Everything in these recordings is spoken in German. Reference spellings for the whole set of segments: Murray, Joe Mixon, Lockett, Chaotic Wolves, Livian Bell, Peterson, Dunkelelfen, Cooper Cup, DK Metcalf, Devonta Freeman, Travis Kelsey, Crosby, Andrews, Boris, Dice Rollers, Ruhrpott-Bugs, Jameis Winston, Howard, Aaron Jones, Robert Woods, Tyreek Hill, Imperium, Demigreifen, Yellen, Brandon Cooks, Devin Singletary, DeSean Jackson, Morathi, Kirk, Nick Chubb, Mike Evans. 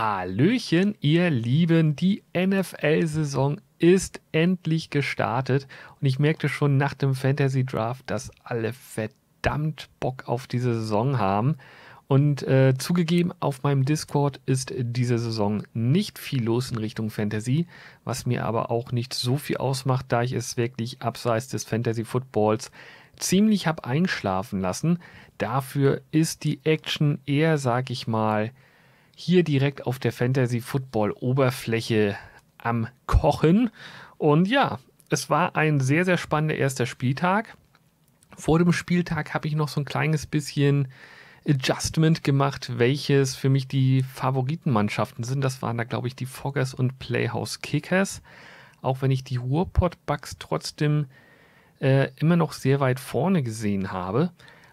Hallöchen, ihr Lieben, die NFL-Saison ist endlich gestartet und ich merkte schon nach dem Fantasy-Draft, dass alle verdammt Bock auf diese Saison haben. Und zugegeben, auf meinem Discord ist diese Saison nicht viel los in Richtung Fantasy, was mir aber auch nicht so viel ausmacht, da ich es wirklich abseits des Fantasy-Footballs ziemlich habe einschlafen lassen. Dafür ist die Action eher, sag ich mal, hier direkt auf der Fantasy-Football-Oberfläche am Kochen. Und ja, es war ein sehr, sehr spannender erster Spieltag. Vor dem Spieltag habe ich noch so ein kleines bisschen Adjustment gemacht, welches für mich die Favoritenmannschaften sind. Das waren da, glaube ich, die Foggers und Playhouse-Kickers. Auch wenn ich die Ruhrpott-Bugs trotzdem immer noch sehr weit vorne gesehen habe.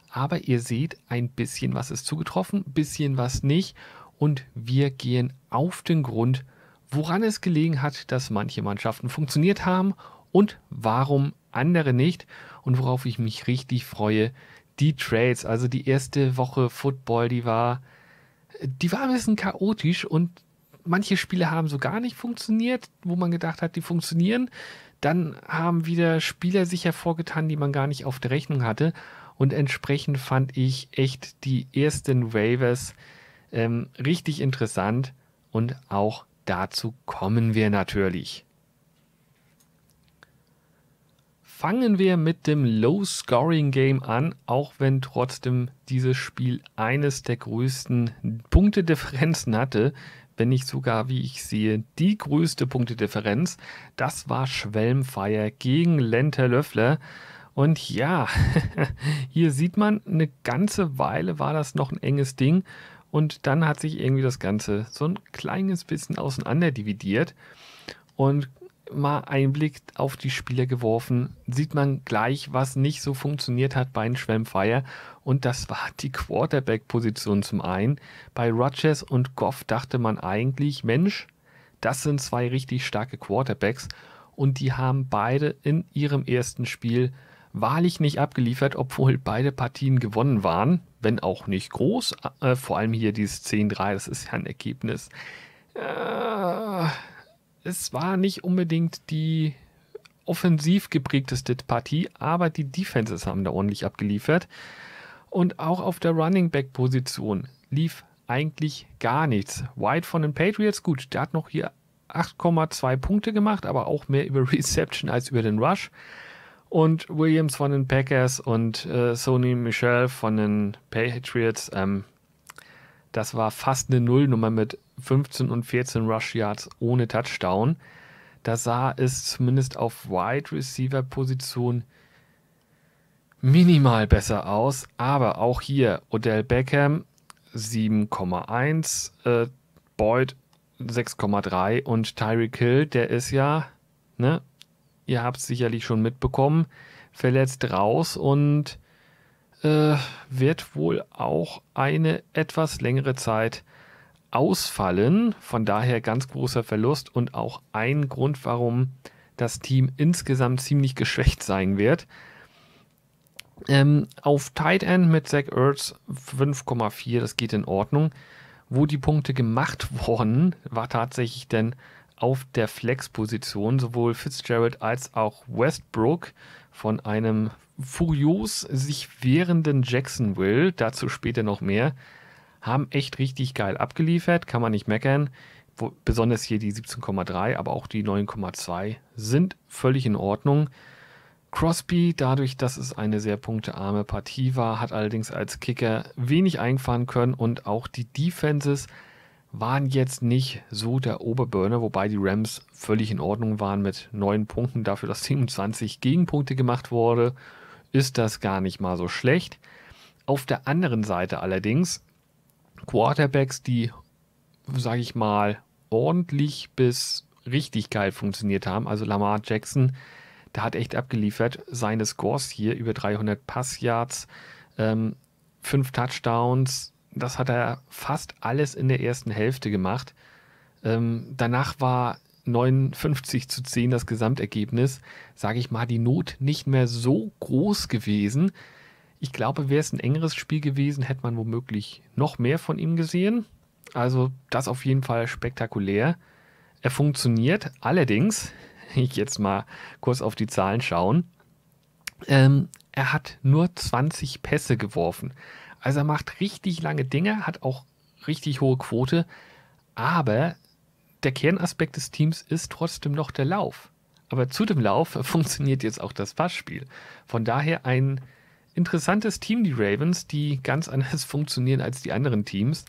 Aber ihr seht, ein bisschen was ist zugetroffen, ein bisschen was nicht. Und wir gehen auf den Grund, woran es gelegen hat, dass manche Mannschaften funktioniert haben und warum andere nicht. Und worauf ich mich richtig freue, die Trades, also die erste Woche Football, die war ein bisschen chaotisch und manche Spiele haben so gar nicht funktioniert, wo man gedacht hat, die funktionieren. Dann haben wieder Spieler sich hervorgetan, die man gar nicht auf der Rechnung hatte. Und entsprechend fand ich echt die ersten Waivers richtig interessant und auch dazu kommen wir natürlich. Fangen wir mit dem Low-Scoring-Game an, auch wenn trotzdem dieses Spiel eines der größten Punktedifferenzen hatte, wenn nicht sogar, wie ich sehe, die größte Punktedifferenz. Das war Schwelmfeier gegen Lenther Löffler. Und ja, hier sieht man, eine ganze Weile war das noch ein enges Ding und dann hat sich irgendwie das Ganze so ein kleines bisschen auseinander dividiert und mal einen Blick auf die Spieler geworfen, sieht man gleich, was nicht so funktioniert hat bei Schwelmfeier. Und das war die Quarterback-Position zum einen. Bei Rodgers und Goff dachte man eigentlich, Mensch, das sind zwei richtig starke Quarterbacks. Und die haben beide in ihrem ersten Spiel wahrlich nicht abgeliefert, obwohl beide Partien gewonnen waren, wenn auch nicht groß. Vor allem hier dieses 10-3, das ist ja ein Ergebnis. Es war nicht unbedingt die offensiv geprägteste Partie, aber die Defenses haben da ordentlich abgeliefert. Und auch auf der Running Back Position lief eigentlich gar nichts. White von den Patriots, gut, der hat noch hier 8,2 Punkte gemacht, aber auch mehr über Reception als über den Rush. Und Williams von den Packers und Sonny Michel von den Patriots, das war fast eine Nullnummer mit 15 und 14 Rush Yards ohne Touchdown. Da sah es zumindest auf Wide Receiver Position minimal besser aus. Aber auch hier Odell Beckham 7,1, Boyd 6,3 und Tyreek Hill, der ist ja, ne, ihr habt es sicherlich schon mitbekommen, verletzt raus und wird wohl auch eine etwas längere Zeit ausfallen. Von daher ganz großer Verlust und auch ein Grund, warum das Team insgesamt ziemlich geschwächt sein wird. Auf Tight End mit Zach Ertz 5,4, das geht in Ordnung. Wo die Punkte gemacht wurden, war tatsächlich denn auf der Flex-Position sowohl Fitzgerald als auch Westbrook von einem furios sich wehrenden Jacksonville, dazu später noch mehr, haben echt richtig geil abgeliefert, kann man nicht meckern. Besonders hier die 17,3, aber auch die 9,2 sind völlig in Ordnung. Crosby, dadurch, dass es eine sehr punktearme Partie war, hat allerdings als Kicker wenig einfahren können und auch die Defenses waren jetzt nicht so der Oberburner, wobei die Rams völlig in Ordnung waren mit 9 Punkten. Dafür, dass 27 Gegenpunkte gemacht wurde, ist das gar nicht mal so schlecht. Auf der anderen Seite allerdings Quarterbacks, die, sage ich mal, ordentlich bis richtig geil funktioniert haben. Also Lamar Jackson, der hat echt abgeliefert. Seine Scores hier über 300 Passyards, 5 Touchdowns. Das hat er fast alles in der ersten Hälfte gemacht. Danach war 59:10 das Gesamtergebnis. Sage ich mal, die Not nicht mehr so groß gewesen. Ich glaube, wäre es ein engeres Spiel gewesen, hätte man womöglich noch mehr von ihm gesehen. Also das auf jeden Fall spektakulär. Er funktioniert allerdings, ich jetzt mal kurz auf die Zahlen schauen, er hat nur 20 Pässe geworfen. Also er macht richtig lange Dinge, hat auch richtig hohe Quote, aber der Kernaspekt des Teams ist trotzdem noch der Lauf. Aber zu dem Lauf funktioniert jetzt auch das Passspiel. Von daher ein interessantes Team, die Ravens, die ganz anders funktionieren als die anderen Teams,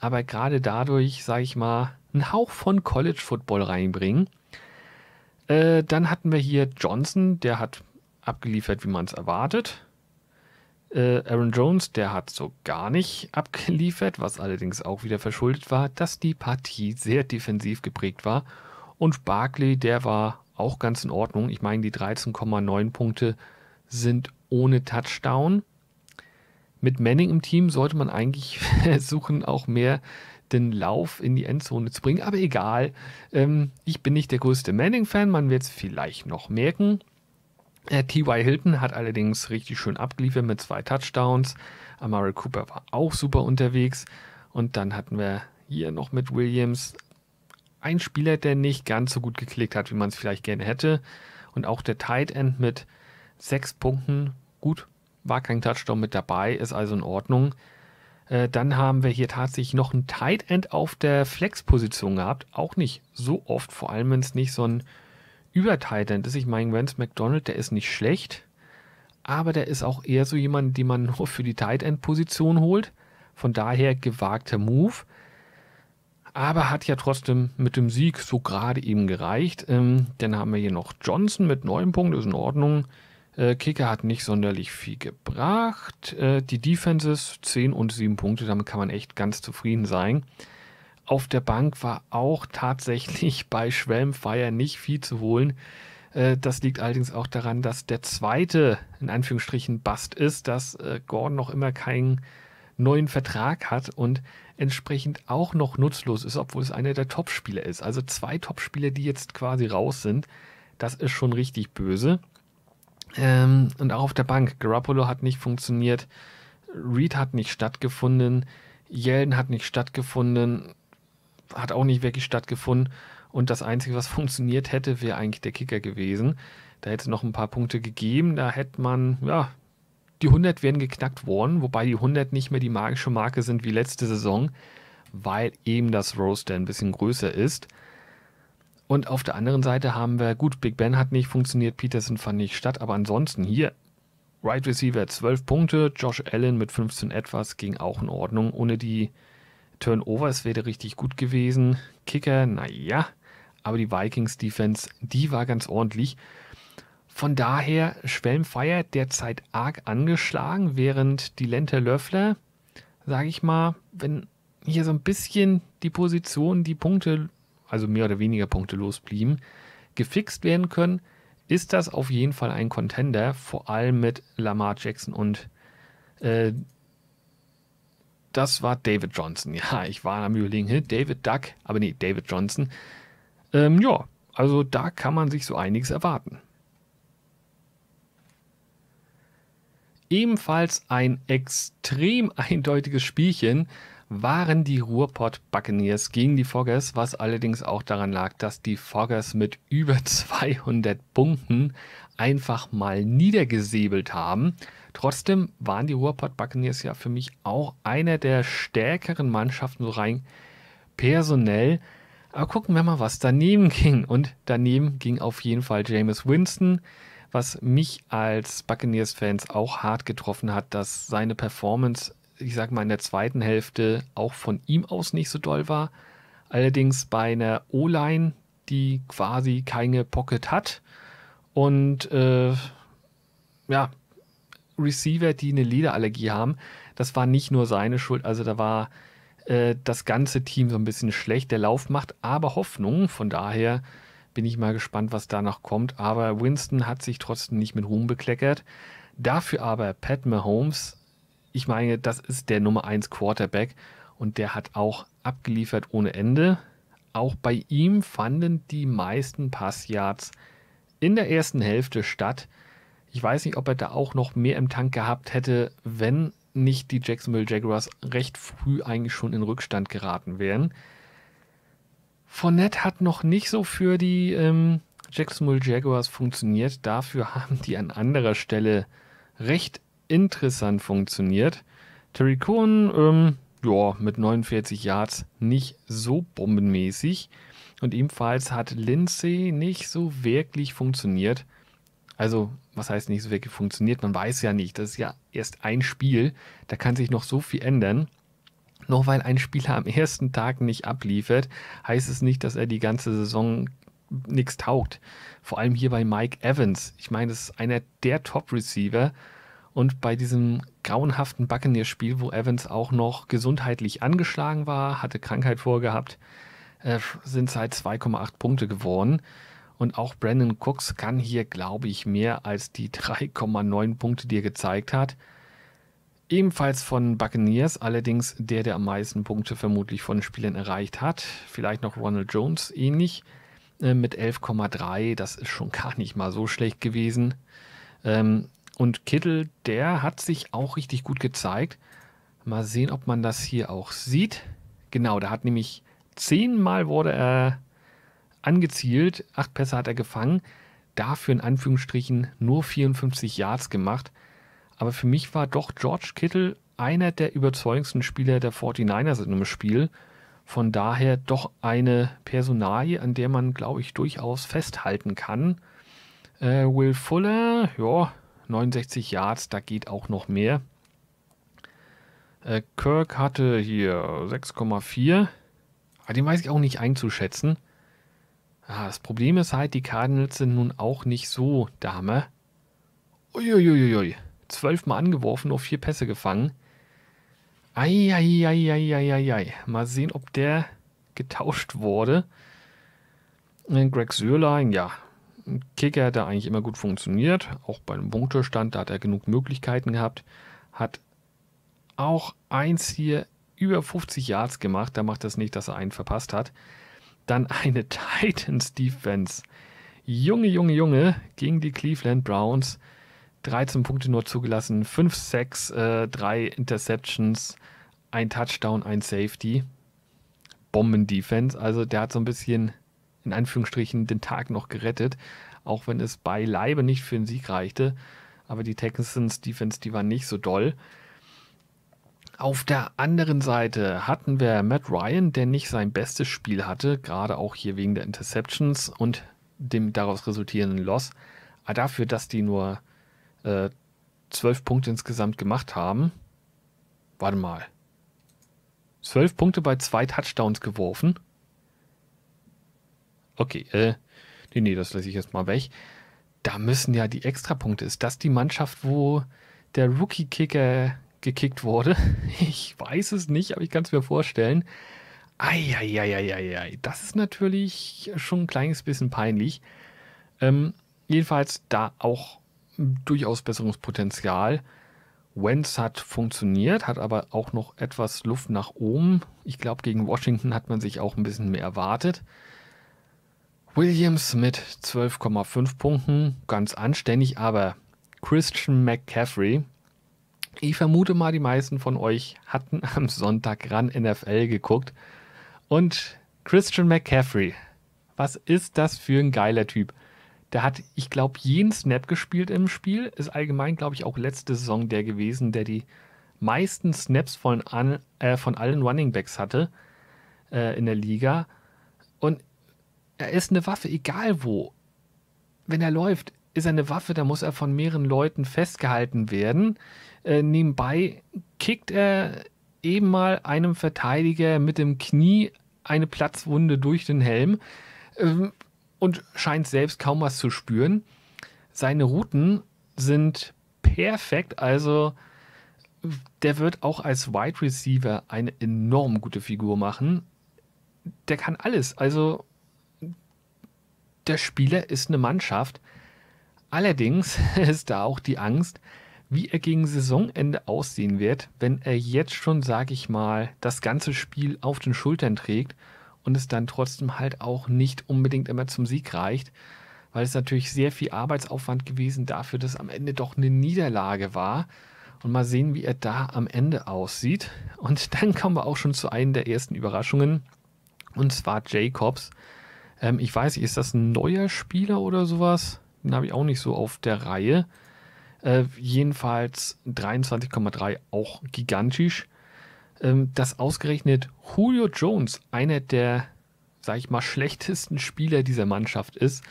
aber gerade dadurch, sage ich mal, einen Hauch von College-Football reinbringen. Dann hatten wir hier Johnson, der hat abgeliefert, wie man es erwartet. Aaron Jones, der hat so gar nicht abgeliefert, was allerdings auch wieder verschuldet war, dass die Partie sehr defensiv geprägt war. Und Barkley, der war auch ganz in Ordnung. Ich meine, die 13,9 Punkte sind ohne Touchdown. Mit Manning im Team sollte man eigentlich versuchen, auch mehr den Lauf in die Endzone zu bringen. Aber egal, ich bin nicht der größte Manning-Fan, man wird es vielleicht noch merken. T.Y. Hilton hat allerdings richtig schön abgeliefert mit 2 Touchdowns. Amari Cooper war auch super unterwegs. Und dann hatten wir hier noch mit Williams einen Spieler, der nicht ganz so gut geklickt hat, wie man es vielleicht gerne hätte. Und auch der Tight End mit 6 Punkten. Gut, war kein Touchdown mit dabei, ist also in Ordnung. Dann haben wir hier tatsächlich noch einen Tight End auf der Flex-Position gehabt. Auch nicht so oft, vor allem wenn es nicht so ein Über-Tight End ist. Ich meine, Vance McDonald, der ist nicht schlecht, aber der ist auch eher so jemand, den man nur für die Tight End-Position holt. Von daher gewagter Move. Aber hat ja trotzdem mit dem Sieg so gerade eben gereicht. Dann haben wir hier noch Johnson mit 9 Punkten, ist in Ordnung. Kicker hat nicht sonderlich viel gebracht. Die Defenses 10 und 7 Punkte, damit kann man echt ganz zufrieden sein. Auf der Bank war auch tatsächlich bei Schwelmfeier nicht viel zu holen. Das liegt allerdings auch daran, dass der zweite, in Anführungsstrichen, Bust ist, dass Gordon noch immer keinen neuen Vertrag hat und entsprechend auch noch nutzlos ist, obwohl es einer der Topspieler ist. Also 2 Topspieler, die jetzt quasi raus sind, das ist schon richtig böse. Und auch auf der Bank. Garoppolo hat nicht funktioniert, Reed hat nicht stattgefunden, Yellen hat nicht stattgefunden, hat auch nicht wirklich stattgefunden und das Einzige, was funktioniert hätte, wäre eigentlich der Kicker gewesen. Da hätte es noch ein paar Punkte gegeben, da hätte man, ja, die 100 wären geknackt worden, wobei die 100 nicht mehr die magische Marke sind wie letzte Saison, weil eben das Roster ein bisschen größer ist. Und auf der anderen Seite haben wir, gut, Big Ben hat nicht funktioniert, Peterson fand nicht statt, aber ansonsten hier, Wide Receiver 12 Punkte, Josh Allen mit 15 etwas, ging auch in Ordnung, ohne die Turnovers wäre der richtig gut gewesen. Kicker, naja, aber die Vikings-Defense, die war ganz ordentlich. Von daher Schwelmfeier derzeit arg angeschlagen, während die Lenther Löffler, sage ich mal, wenn hier so ein bisschen die Position, die Punkte, also mehr oder weniger Punkte losblieben, gefixt werden können, ist das auf jeden Fall ein Contender, vor allem mit Lamar Jackson und das war David Johnson. Ja, ich war am Überlegen, David Johnson. Ja, also da kann man sich so einiges erwarten. Ebenfalls ein extrem eindeutiges Spielchen waren die Ruhrpott-Buccaneers gegen die Foggers, was allerdings auch daran lag, dass die Foggers mit über 200 Punkten einfach mal niedergesäbelt haben. Trotzdem waren die Ruhrpott-Buccaneers ja für mich auch einer der stärkeren Mannschaften, so rein personell. Aber gucken wir mal, was daneben ging. Und daneben ging auf jeden Fall Jameis Winston, was mich als Buccaneers-Fans auch hart getroffen hat, dass seine Performance, ich sag mal, in der zweiten Hälfte auch von ihm aus nicht so doll war. Allerdings bei einer O-Line, die quasi keine Pocket hat und ja, Receiver, die eine Lederallergie haben, das war nicht nur seine Schuld, also da war das ganze Team so ein bisschen schlecht. Der Lauf macht aber Hoffnung, von daher bin ich mal gespannt, was danach kommt, aber Winston hat sich trotzdem nicht mit Ruhm bekleckert. Dafür aber Pat Mahomes, ich meine, das ist der Nummer 1 Quarterback und der hat auch abgeliefert ohne Ende. Auch bei ihm fanden die meisten Passyards in der ersten Hälfte statt. Ich weiß nicht, ob er da auch noch mehr im Tank gehabt hätte, wenn nicht die Jacksonville Jaguars recht früh eigentlich schon in Rückstand geraten wären. Fournette hat noch nicht so für die Jacksonville Jaguars funktioniert. Dafür haben die an anderer Stelle recht interessant funktioniert. Terry Cohen, ja, mit 49 Yards nicht so bombenmäßig. Und ebenfalls hat Lindsay nicht so wirklich funktioniert. Also, was heißt nicht so wirklich funktioniert? Man weiß ja nicht. Das ist ja erst ein Spiel. Da kann sich noch so viel ändern. Nur weil ein Spieler am ersten Tag nicht abliefert, heißt es nicht, dass er die ganze Saison nichts taugt. Vor allem hier bei Mike Evans. Ich meine, das ist einer der Top-Receiver. Und bei diesem grauenhaften Buccaneers-Spiel, wo Evans auch noch gesundheitlich angeschlagen war, hatte Krankheit vorgehabt, sind es halt 2,8 Punkte geworden. Und auch Brandon Cooks kann hier, glaube ich, mehr als die 3,9 Punkte, die er gezeigt hat. Ebenfalls von Buccaneers, allerdings der am meisten Punkte vermutlich von Spielern erreicht hat. Vielleicht noch Ronald Jones ähnlich mit 11,3. Das ist schon gar nicht mal so schlecht gewesen. Und Kittle, der hat sich auch richtig gut gezeigt. Mal sehen, ob man das hier auch sieht. Genau, da hat nämlich 10-mal wurde er angezielt. 8 Pässe hat er gefangen. Dafür in Anführungsstrichen nur 54 Yards gemacht. Aber für mich war doch George Kittle einer der überzeugendsten Spieler der 49ers in einem Spiel. Von daher doch eine Personalie, an der man, glaube ich, durchaus festhalten kann. Will Fuller, ja, 69 Yards, da geht auch noch mehr. Kirk hatte hier 6,4. Aber den weiß ich auch nicht einzuschätzen. Das Problem ist halt, die Cardinals sind nun auch nicht so Dame. Uiuiuiui. 12-mal angeworfen, nur 4 Pässe gefangen. Eieieiei. Mal sehen, ob der getauscht wurde. Greg Sörlein, ja. Ein Kicker, der eigentlich immer gut funktioniert. Auch beim Punktestand, da hat er genug Möglichkeiten gehabt. Hat auch eins hier über 50 Yards gemacht. Da macht das nicht, dass er einen verpasst hat. Dann eine Titans-Defense. Junge. Gegen die Cleveland Browns. 13 Punkte nur zugelassen, 5 Sacks, 3 Interceptions, ein Touchdown, ein Safety. Bomben-Defense, also der hat so ein bisschen, in Anführungsstrichen, den Tag noch gerettet, auch wenn es beileibe nicht für den Sieg reichte. Aber die Texans-Defense, die war nicht so doll. Auf der anderen Seite hatten wir Matt Ryan, der nicht sein bestes Spiel hatte, gerade auch hier wegen der Interceptions und dem daraus resultierenden Loss. Aber dafür, dass die nur 12 Punkte insgesamt gemacht haben. Warte mal. 12 Punkte bei 2 Touchdowns geworfen. Okay, nee, das lasse ich jetzt mal weg. Da müssen ja die Extrapunkte. Ist das die Mannschaft, wo der Rookie-Kicker gekickt wurde? Ich weiß es nicht, aber ich kann es mir vorstellen. Eieieiei. Das ist natürlich schon ein kleines bisschen peinlich. Jedenfalls da auch durchaus Besserungspotenzial. Wentz hat funktioniert, hat aber auch noch etwas Luft nach oben. Ich glaube, gegen Washington hat man sich auch ein bisschen mehr erwartet. Williams mit 12,5 Punkten, ganz anständig, aber Christian McCaffrey. Ich vermute mal, die meisten von euch hatten am Sonntag ran NFL geguckt. Und Christian McCaffrey, was ist das für ein geiler Typ? Der hat, ich glaube, jeden Snap gespielt im Spiel. Ist allgemein, glaube ich, auch letzte Saison der gewesen, der die meisten Snaps von allen Runningbacks hatte in der Liga. Und er ist eine Waffe, egal wo. Wenn er läuft, ist er eine Waffe, da muss er von mehreren Leuten festgehalten werden. Nebenbei kickt er eben mal einem Verteidiger mit dem Knie eine Platzwunde durch den Helm. Und scheint selbst kaum was zu spüren. Seine Routen sind perfekt, also der wird auch als Wide Receiver eine enorm gute Figur machen. Der kann alles, also der Spieler ist eine Mannschaft. Allerdings ist da auch die Angst, wie er gegen Saisonende aussehen wird, wenn er jetzt schon, sage ich mal, das ganze Spiel auf den Schultern trägt. Und es dann trotzdem halt auch nicht unbedingt immer zum Sieg reicht, weil es natürlich sehr viel Arbeitsaufwand gewesen dafür, dass am Ende doch eine Niederlage war. und mal sehen, wie er da am Ende aussieht. Und dann kommen wir auch schon zu einem der ersten Überraschungen, und zwar Jacobs. Ich weiß nicht, ist das ein neuer Spieler oder sowas? Den habe ich auch nicht so auf der Reihe. Jedenfalls 23,3, auch gigantisch. Dass ausgerechnet Julio Jones einer der, sag ich mal, schlechtesten Spieler dieser Mannschaft ist,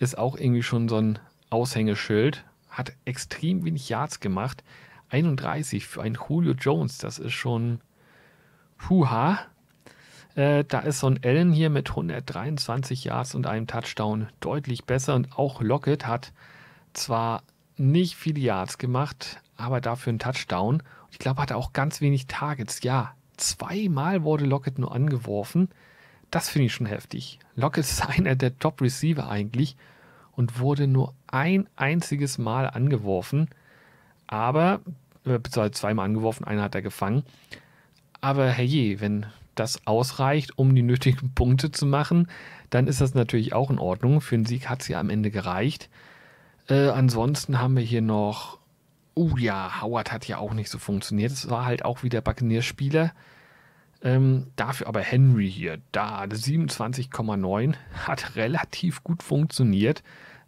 ist auch irgendwie schon so ein Aushängeschild. Hat extrem wenig Yards gemacht. 31 für einen Julio Jones, das ist schon Puha. Da ist so ein Allen hier mit 123 Yards und einem Touchdown deutlich besser. Und auch Lockett hat zwar nicht viele Yards gemacht, aber dafür einen Touchdown. Und ich glaube, hat er auch ganz wenig Targets. Ja, zweimal wurde Lockett nur angeworfen. Das finde ich schon heftig. Lockett ist einer der Top-Receiver eigentlich und wurde nur ein einziges Mal angeworfen. Aber, beziehungsweise zweimal angeworfen, einer hat er gefangen. Aber herrje, wenn das ausreicht, um die nötigen Punkte zu machen, dann ist das natürlich auch in Ordnung. Für den Sieg hat es ja am Ende gereicht. Ansonsten haben wir hier noch, Howard hat ja auch nicht so funktioniert. Es war halt auch wieder Buccaneers-Spieler. Dafür aber Henry hier, da 27,9, hat relativ gut funktioniert.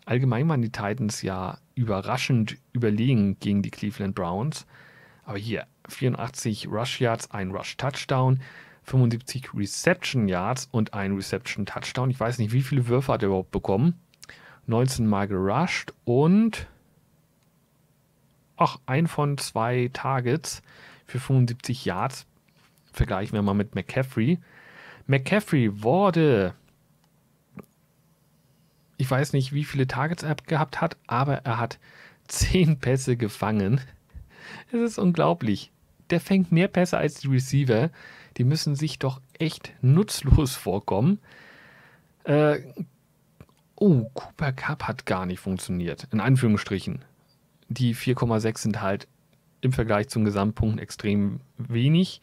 Allgemein waren die Titans ja überraschend überlegen gegen die Cleveland Browns. Aber hier 84 Rush Yards, ein Rush Touchdown, 75 Reception Yards und ein Reception Touchdown. Ich weiß nicht, wie viele Würfe hat er überhaupt bekommen. 19 Mal gerusht und ein von zwei Targets für 75 Yards. Vergleichen wir mal mit McCaffrey. McCaffrey wurde, ich weiß nicht, wie viele Targets er gehabt hat, aber er hat 10 Pässe gefangen. Es ist unglaublich. Der fängt mehr Pässe als die Receiver. Die müssen sich doch echt nutzlos vorkommen. Cooper Cup hat gar nicht funktioniert. In Anführungsstrichen. Die 4,6 sind halt im Vergleich zum Gesamtpunkt extrem wenig.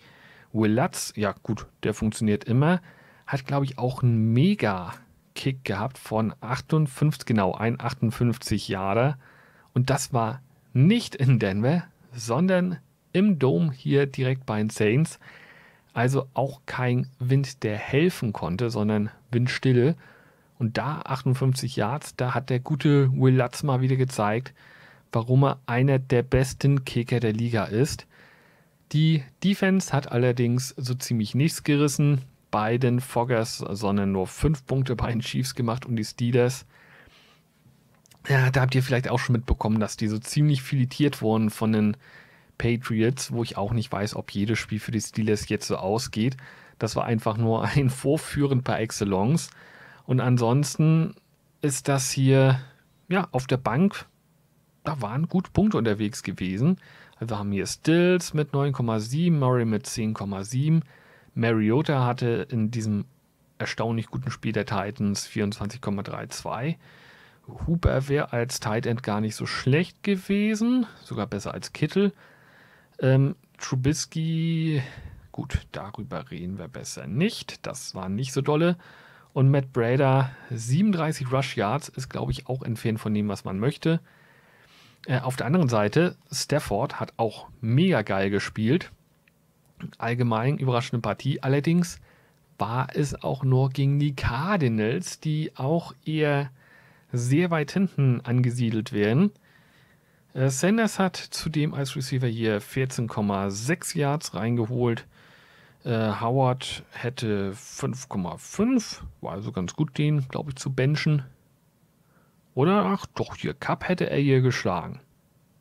Will Lutz, ja gut, der funktioniert immer. Hat, glaube ich, auch einen Mega-Kick gehabt von 58 Yarder. Und das war nicht in Denver, sondern im Dome hier direkt bei den Saints. Also auch kein Wind, der helfen konnte, sondern Windstille. Und da 58 Yards, da hat der gute Will Lutz mal wieder gezeigt, warum er einer der besten Kicker der Liga ist. Die Defense hat allerdings so ziemlich nichts gerissen. Bei den Foggers, sondern nur 5 Punkte bei den Chiefs gemacht und die Steelers. Ja, da habt ihr vielleicht auch schon mitbekommen, dass die so ziemlich filetiert wurden von den Patriots, wo ich auch nicht weiß, ob jedes Spiel für die Steelers jetzt so ausgeht. Das war einfach nur ein Vorführen par excellence. Und ansonsten ist das hier, ja, auf der Bank, da waren gut Punkte unterwegs gewesen. Also haben hier Stills mit 9,7, Murray mit 10,7. Mariota hatte in diesem erstaunlich guten Spiel der Titans 24,32. Hooper wäre als Tight End gar nicht so schlecht gewesen, sogar besser als Kittle. Trubisky, gut, darüber reden wir besser nicht. Das war nicht so dolle. Und Matt Brader, 37 Rush Yards, ist, glaube ich, auch entfernt von dem, was man möchte. Auf der anderen Seite, Stafford hat auch mega geil gespielt. Allgemein überraschende Partie. Allerdings war es auch nur gegen die Cardinals, die auch eher sehr weit hinten angesiedelt werden. Sanders hat zudem als Receiver hier 14,6 Yards reingeholt. Howard hätte 5,5. War also ganz gut, den, glaube ich, zu benchen. Oder, ach doch, hier Cup hätte er hier geschlagen.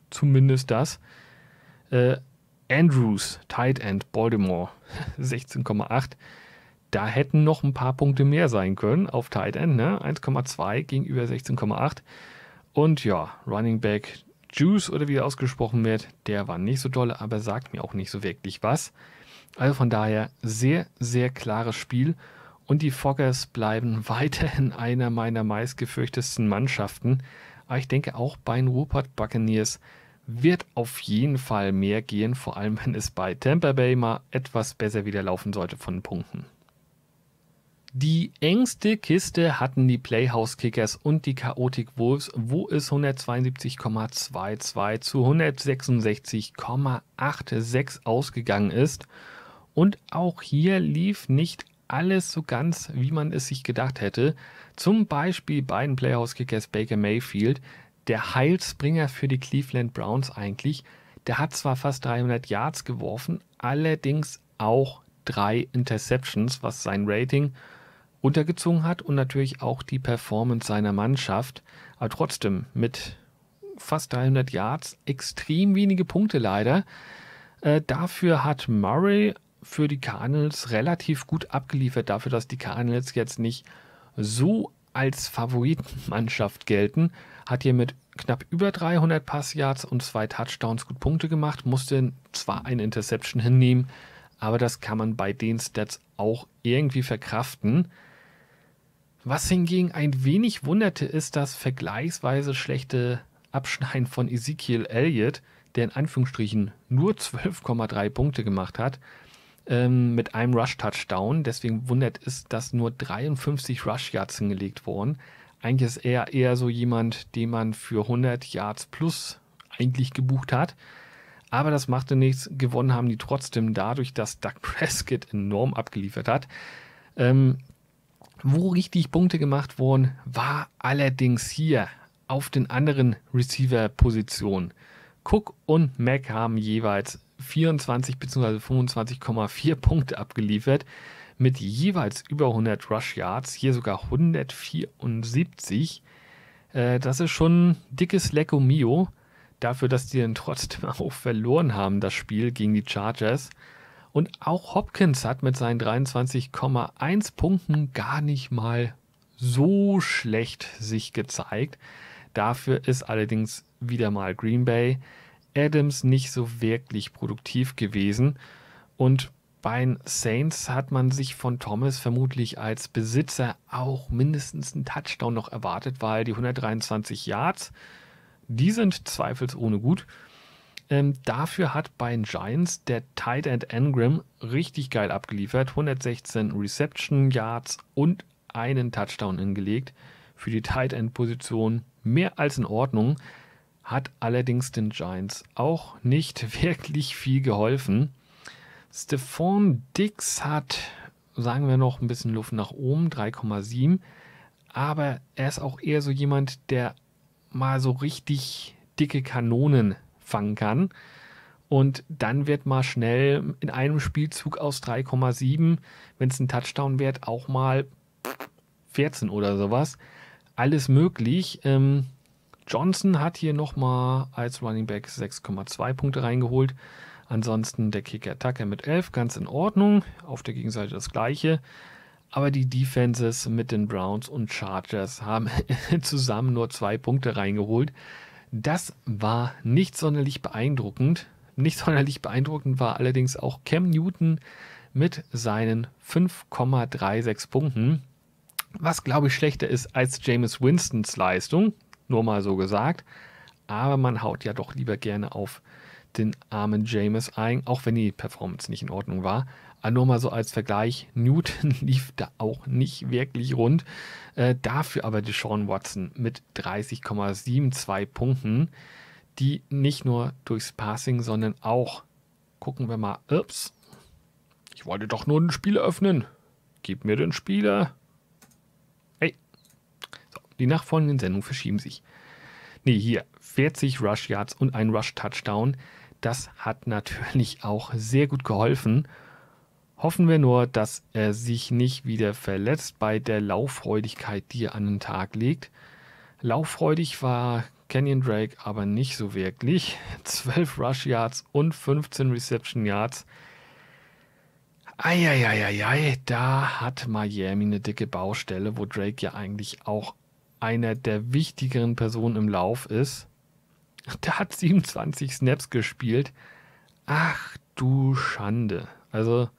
Zumindest das. Andrews, Tight End, Baltimore, 16,8. Da hätten noch ein paar Punkte mehr sein können auf Tight End, ne? 1,2 gegenüber 16,8. Und ja, Running Back Juice oder wie er ausgesprochen wird, der war nicht so doll, aber sagt mir auch nicht so wirklich was. Also von daher sehr, sehr klares Spiel. Und die Foggers bleiben weiterhin einer meiner meistgefürchtetsten Mannschaften. Aber ich denke auch bei den Ruhrpott-Buccaneers wird auf jeden Fall mehr gehen, vor allem wenn es bei Tampa Bay mal etwas besser wieder laufen sollte von Punkten. Die engste Kiste hatten die Playhouse-Kickers und die Chaotic Wolves, wo es 172,22 zu 166,86 ausgegangen ist. Und auch hier lief nicht alles so ganz, wie man es sich gedacht hätte. Zum Beispiel bei den Playhouse-Kickers Baker Mayfield, der Heilsbringer für die Cleveland Browns eigentlich. Der hat zwar fast 300 Yards geworfen, allerdings auch 3 Interceptions, was sein Rating runtergezogen hat und natürlich auch die Performance seiner Mannschaft. Aber trotzdem mit fast 300 Yards extrem wenige Punkte leider. Dafür hat Murray für die Cardinals relativ gut abgeliefert, dafür, dass die Cardinals jetzt nicht so als Favoritenmannschaft gelten. Hat hier mit knapp über 300 Passyards und 2 Touchdowns gut Punkte gemacht, musste zwar eine Interception hinnehmen, aber das kann man bei den Stats auch irgendwie verkraften. Was hingegen ein wenig wunderte, ist das vergleichsweise schlechte Abschneiden von Ezekiel Elliott, der in Anführungsstrichen nur 12,3 Punkte gemacht hat, mit einem Rush-Touchdown. Deswegen wundert es, dass nur 53 Rush-Yards hingelegt wurden. Eigentlich ist er eher so jemand, den man für 100 Yards plus eigentlich gebucht hat. Aber das machte nichts. Gewonnen haben die trotzdem dadurch, dass Doug Prescott enorm abgeliefert hat. Wo richtig Punkte gemacht wurden, war allerdings hier auf den anderen Receiver-Positionen. Cook und Mack haben jeweils 24 bzw. 25,4 Punkte abgeliefert, mit jeweils über 100 Rush Yards, hier sogar 174. Das ist schon dickes Lecco Mio, dafür, dass die dann trotzdem auch verloren haben, das Spiel gegen die Chargers. Und auch Hopkins hat mit seinen 23,1 Punkten gar nicht mal so schlecht sich gezeigt. Dafür ist allerdings wieder mal Green Bay Adams nicht so wirklich produktiv gewesen. Und bei den Saints hat man sich von Thomas vermutlich als Besitzer auch mindestens einen Touchdown noch erwartet, weil die 123 Yards, die sind zweifelsohne gut. Dafür hat bei den Giants der Tight End Engram richtig geil abgeliefert. 116 Reception Yards und einen Touchdown hingelegt. Für die Tight End Position mehr als in Ordnung. Hat allerdings den Giants auch nicht wirklich viel geholfen. Stephon Diggs hat, sagen wir noch, ein bisschen Luft nach oben, 3,7. Aber er ist auch eher so jemand, der mal so richtig dicke Kanonen fangen kann. Und dann wird mal schnell in einem Spielzug aus 3,7, wenn es ein Touchdown wird, auch mal 14 oder sowas. Alles möglich. Johnson hat hier nochmal als Running Back 6,2 Punkte reingeholt. Ansonsten der Kicker Tucker mit 11, ganz in Ordnung. Auf der Gegenseite das Gleiche. Aber die Defenses mit den Browns und Chargers haben zusammen nur 2 Punkte reingeholt. Das war nicht sonderlich beeindruckend. Nicht sonderlich beeindruckend war allerdings auch Cam Newton mit seinen 5,36 Punkten. Was, glaube ich, schlechter ist als Jameis Winstons Leistung. Nur mal so gesagt, aber man haut ja doch lieber gerne auf den armen Jameis ein, auch wenn die Performance nicht in Ordnung war. Aber nur mal so als Vergleich, Newton lief da auch nicht wirklich rund, dafür aber Deshaun Watson mit 30,72 Punkten, die nicht nur durchs Passing, sondern auch, gucken wir mal, ups, ich wollte doch nur den Spieler öffnen, gib mir den Spieler. Die nachfolgenden Sendungen verschieben sich. Nee, hier 40 Rush Yards und ein Rush Touchdown. Das hat natürlich auch sehr gut geholfen. Hoffen wir nur, dass er sich nicht wieder verletzt bei der Lauffreudigkeit, die er an den Tag legt. Lauffreudig war Kenyon Drake aber nicht so wirklich. 12 Rush Yards und 15 Reception Yards. Eieieiei, da hat Miami eine dicke Baustelle, wo Drake ja eigentlich auch einer der wichtigeren Personen im Lauf ist. Der hat 27 Snaps gespielt. Ach du Schande. Also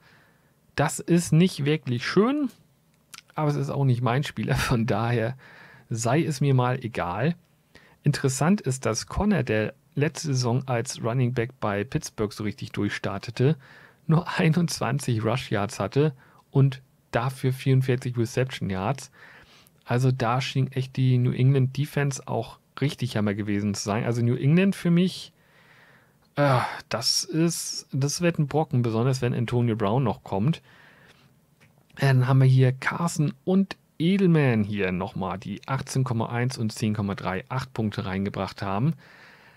das ist nicht wirklich schön, aber es ist auch nicht mein Spieler. Von daher sei es mir mal egal. Interessant ist, dass Connor, der letzte Saison als Running Back bei Pittsburgh so richtig durchstartete, nur 21 Rush Yards hatte und dafür 44 Reception Yards. Also da schien echt die New England Defense auch richtig hammer gewesen zu sein. Also New England für mich, das wird ein Brocken, besonders wenn Antonio Brown noch kommt. Dann haben wir hier Carson und Edelman hier nochmal, die 18,1 und 10,38 Punkte reingebracht haben.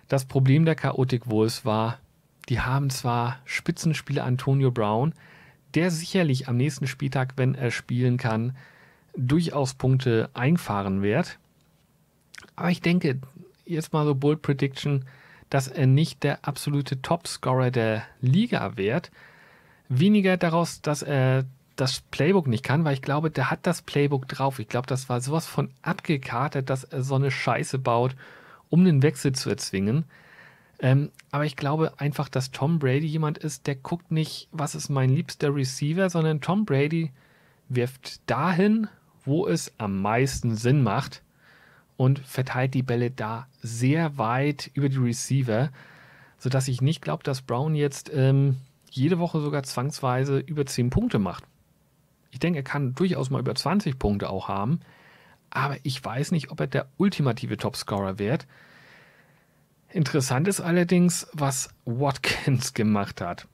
Das Problem der Chaotic Wolves war, die haben zwar Spitzenspieler Antonio Brown, der sicherlich am nächsten Spieltag, wenn er spielen kann, durchaus Punkte einfahren wird. Aber ich denke, jetzt mal so Bold Prediction, dass er nicht der absolute Topscorer der Liga wird. Weniger daraus, dass er das Playbook nicht kann, weil ich glaube, der hat das Playbook drauf. Ich glaube, das war sowas von abgekartet, dass er so eine Scheiße baut, um den Wechsel zu erzwingen. Aber ich glaube einfach, dass Tom Brady jemand ist, der guckt nicht, was ist mein liebster Receiver, sondern Tom Brady wirft dahin, wo es am meisten Sinn macht und verteilt die Bälle da sehr weit über die Receiver, sodass ich nicht glaube, dass Brown jetzt jede Woche sogar zwangsweise über 10 Punkte macht. Ich denke, er kann durchaus mal über 20 Punkte auch haben, aber ich weiß nicht, ob er der ultimative Topscorer wird. Interessant ist allerdings, was Watkins gemacht hat.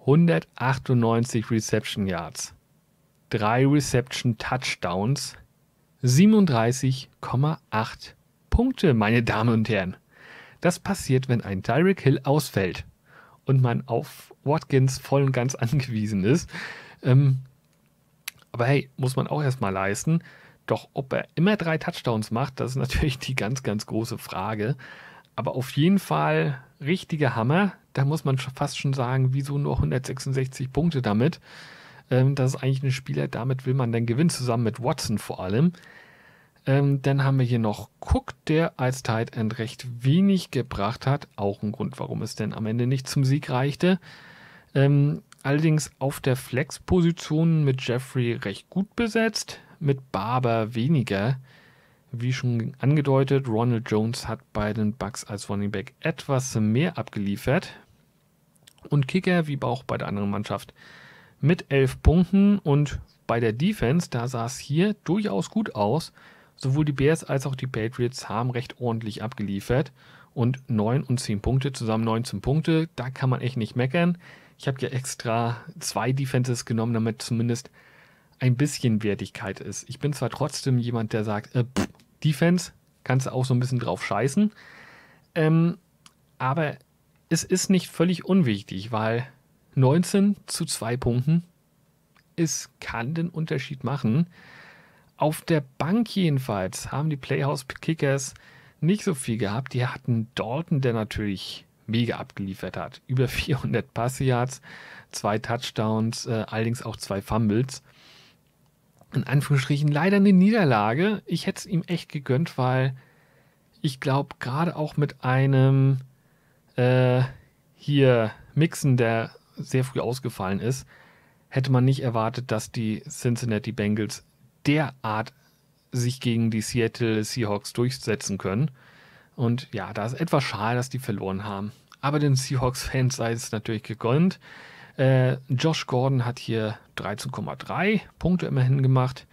198 Reception Yards, 3 Reception Touchdowns, 37,8 Punkte, meine Damen und Herren. Das passiert, wenn ein Tyreek Hill ausfällt und man auf Watkins voll und ganz angewiesen ist. Aber hey, muss man auch erstmal leisten. Doch ob er immer 3 Touchdowns macht, das ist natürlich die ganz, ganz große Frage. Aber auf jeden Fall richtiger Hammer. Da muss man fast schon sagen, wieso nur 166 Punkte damit? Das ist eigentlich ein Spieler, damit will man dann gewinnen, zusammen mit Watson vor allem. Dann haben wir hier noch Cook, der als Tight End recht wenig gebracht hat. Auch ein Grund, warum es denn am Ende nicht zum Sieg reichte. Allerdings auf der Flex-Position mit Jeffrey recht gut besetzt, mit Barber weniger. Wie schon angedeutet, Ronald Jones hat bei den Bucks als Running Back etwas mehr abgeliefert. Und Kicker, wie auch bei der anderen Mannschaft, mit 11 Punkten. Und bei der Defense, da sah es hier durchaus gut aus. Sowohl die Bears als auch die Patriots haben recht ordentlich abgeliefert. Und 9 und 10 Punkte, zusammen 19 Punkte, da kann man echt nicht meckern. Ich habe ja extra 2 Defenses genommen, damit zumindest ein bisschen Wertigkeit ist. Ich bin zwar trotzdem jemand, der sagt, Defense, kannst du auch so ein bisschen drauf scheißen. Aber es ist nicht völlig unwichtig, weil 19 zu 2 Punkten, es kann den Unterschied machen. Auf der Bank jedenfalls haben die Playhouse-Kickers nicht so viel gehabt. Die hatten Dalton, der natürlich mega abgeliefert hat. Über 400 Pass-Yards, 2 Touchdowns, allerdings auch 2 Fumbles. In Anführungsstrichen leider eine Niederlage. Ich hätte es ihm echt gegönnt, weil ich glaube, gerade auch mit einem hier Mixon, der sehr früh ausgefallen ist, hätte man nicht erwartet, dass die Cincinnati Bengals derart sich gegen die Seattle Seahawks durchsetzen können. Und ja, da ist etwas schade, dass die verloren haben. Aber den Seahawks-Fans sei es natürlich gegönnt. Josh Gordon hat hier 13,3 Punkte immerhin gemacht.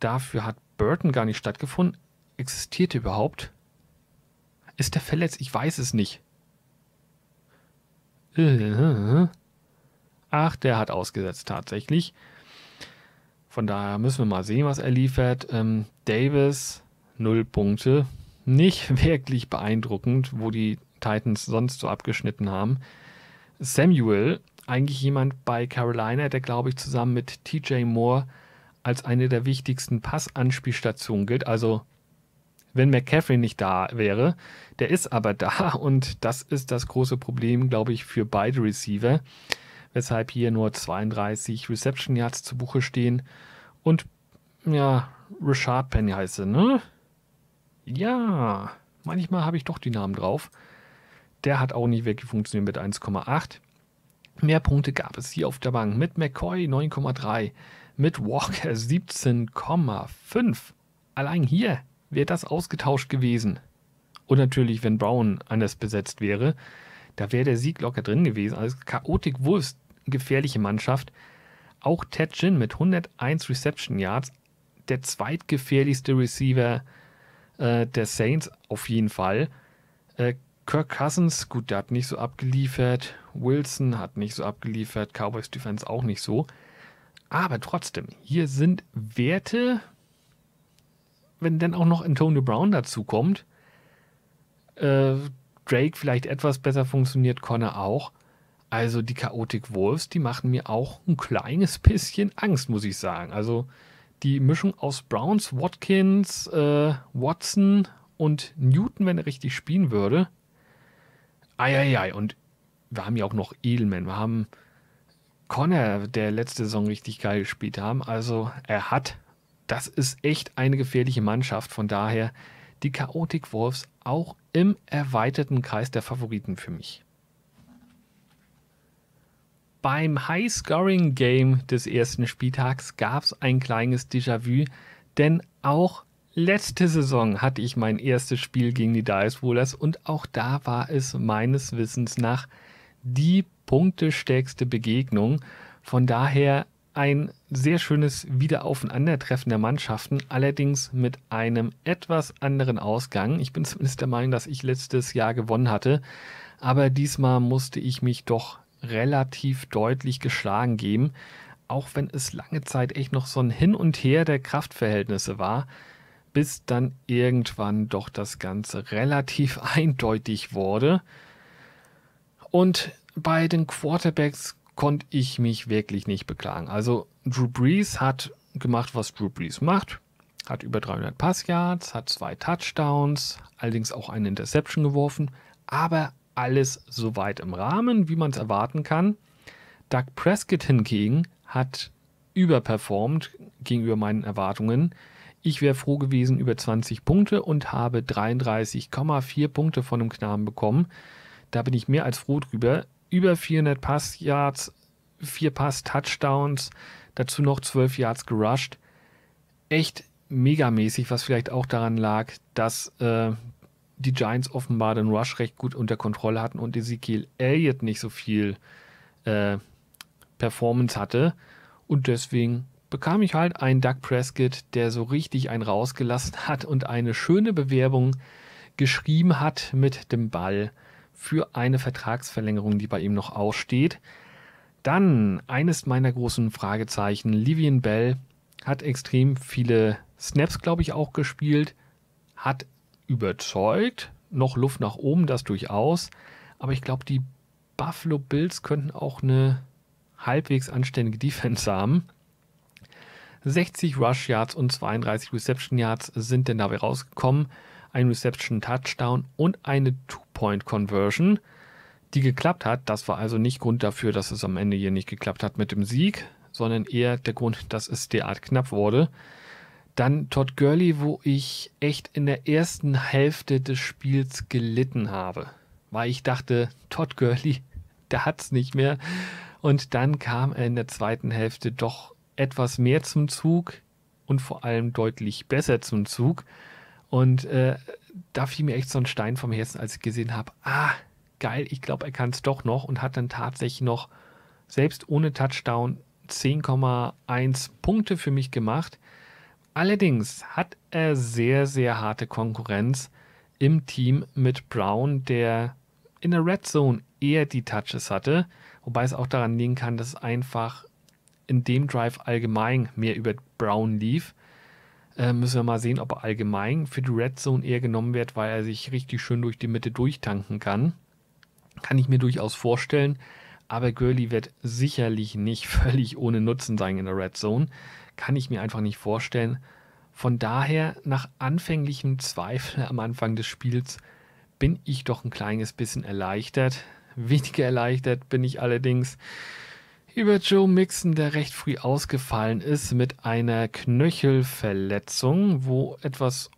Dafür hat Burton gar nicht stattgefunden. Existierte überhaupt? Ist der verletzt? Ich weiß es nicht. Ach, der hat ausgesetzt tatsächlich. Von daher müssen wir mal sehen, was er liefert. Davis, 0 Punkte. Nicht wirklich beeindruckend, wo die Titans sonst so abgeschnitten haben. Samuel, eigentlich jemand bei Carolina, der, glaube ich, zusammen mit TJ Moore als eine der wichtigsten Passanspielstationen gilt. Also, wenn McCaffrey nicht da wäre, der ist aber da und das ist das große Problem, glaube ich, für beide Receiver, weshalb hier nur 32 Reception Yards zu Buche stehen und, ja, Rashard Penny heißt er, ne? Ja, manchmal habe ich doch die Namen drauf. Der hat auch nicht wirklich funktioniert mit 1,8. Mehr Punkte gab es hier auf der Bank mit McCoy 9,3, mit Walker 17,5. Allein hier wäre das ausgetauscht gewesen. Und natürlich, wenn Brown anders besetzt wäre, da wäre der Sieg locker drin gewesen. Also Chaotic Wolves, gefährliche Mannschaft. Auch Ted Ginn mit 101 Reception Yards, der zweitgefährlichste Receiver der Saints auf jeden Fall. Kirk Cousins, gut, der hat nicht so abgeliefert. Wilson hat nicht so abgeliefert. Cowboys Defense auch nicht so. Aber trotzdem, hier sind Werte, wenn dann auch noch Antonio Brown dazu kommt. Drake vielleicht etwas besser funktioniert, Connor auch. Also die Chaotic Wolves, die machen mir auch ein kleines bisschen Angst, muss ich sagen. Also die Mischung aus Browns, Watkins, Watson und Newton, wenn er richtig spielen würde. Eieiei. Und wir haben ja auch noch Edelman. Wir haben Connor, der letzte Saison richtig geil gespielt haben. Also er hat, das ist echt eine gefährliche Mannschaft. Von daher die Chaotic Wolves auch im erweiterten Kreis der Favoriten für mich. Beim High-Scoring-Game des ersten Spieltags gab es ein kleines Déjà-vu, denn auch letzte Saison hatte ich mein erstes Spiel gegen die Dice Rollers und auch da war es meines Wissens nach die punktestärkste Begegnung. Von daher ein sehr schönes Wiederaufeinandertreffen der Mannschaften, allerdings mit einem etwas anderen Ausgang. Ich bin zumindest der Meinung, dass ich letztes Jahr gewonnen hatte, aber diesmal musste ich mich doch relativ deutlich geschlagen geben, auch wenn es lange Zeit echt noch so ein Hin und Her der Kraftverhältnisse war, bis dann irgendwann doch das Ganze relativ eindeutig wurde. Und bei den Quarterbacks konnte ich mich wirklich nicht beklagen. Also Drew Brees hat gemacht, was Drew Brees macht, hat über 300 Passyards, hat 2 Touchdowns, allerdings auch eine Interception geworfen, aber alles soweit im Rahmen, wie man es erwarten kann. Doug Prescott hingegen hat überperformt gegenüber meinen Erwartungen. Ich wäre froh gewesen über 20 Punkte und habe 33,4 Punkte von dem Knaben bekommen. Da bin ich mehr als froh drüber. Über 400 Passyards, 4 Pass-Touchdowns, dazu noch 12 Yards gerusht. Echt megamäßig, was vielleicht auch daran lag, dass die Giants offenbar den Rush recht gut unter Kontrolle hatten und Ezekiel Elliott nicht so viel Performance hatte. Und deswegen bekam ich halt einen Doug Prescott, der so richtig einen rausgelassen hat und eine schöne Bewerbung geschrieben hat mit dem Ball für eine Vertragsverlängerung, die bei ihm noch aussteht. Dann eines meiner großen Fragezeichen, Livian Bell hat extrem viele Snaps, glaube ich, auch gespielt, hat überzeugt, noch Luft nach oben, das durchaus, aber ich glaube, die Buffalo Bills könnten auch eine halbwegs anständige Defense haben. 60 Rush Yards und 32 Reception Yards sind denn dabei rausgekommen, ein Reception Touchdown und eine Two-Point-Conversion, die geklappt hat. Das war also nicht Grund dafür, dass es am Ende hier nicht geklappt hat mit dem Sieg, sondern eher der Grund, dass es derart knapp wurde. Dann Todd Gurley, wo ich echt in der ersten Hälfte des Spiels gelitten habe, weil ich dachte, Todd Gurley, der hat's nicht mehr. Und dann kam er in der zweiten Hälfte doch etwas mehr zum Zug und vor allem deutlich besser zum Zug. Und da fiel mir echt so ein Stein vom Herzen, als ich gesehen habe, geil, ich glaube, er kann es doch noch und hat dann tatsächlich noch, selbst ohne Touchdown, 10,1 Punkte für mich gemacht. Allerdings hat er sehr, sehr harte Konkurrenz im Team mit Brown, der in der Red Zone eher die Touches hatte, wobei es auch daran liegen kann, dass einfach in dem Drive allgemein mehr über Brown lief. Müssen wir mal sehen, ob er allgemein für die Red Zone eher genommen wird, weil er sich richtig schön durch die Mitte durchtanken kann. Kann ich mir durchaus vorstellen, aber Gurley wird sicherlich nicht völlig ohne Nutzen sein in der Red Zone. Kann ich mir einfach nicht vorstellen. Von daher, nach anfänglichem Zweifel am Anfang des Spiels, bin ich doch ein kleines bisschen erleichtert. Weniger erleichtert bin ich allerdings über Joe Mixon, der recht früh ausgefallen ist mit einer Knöchelverletzung, wo etwas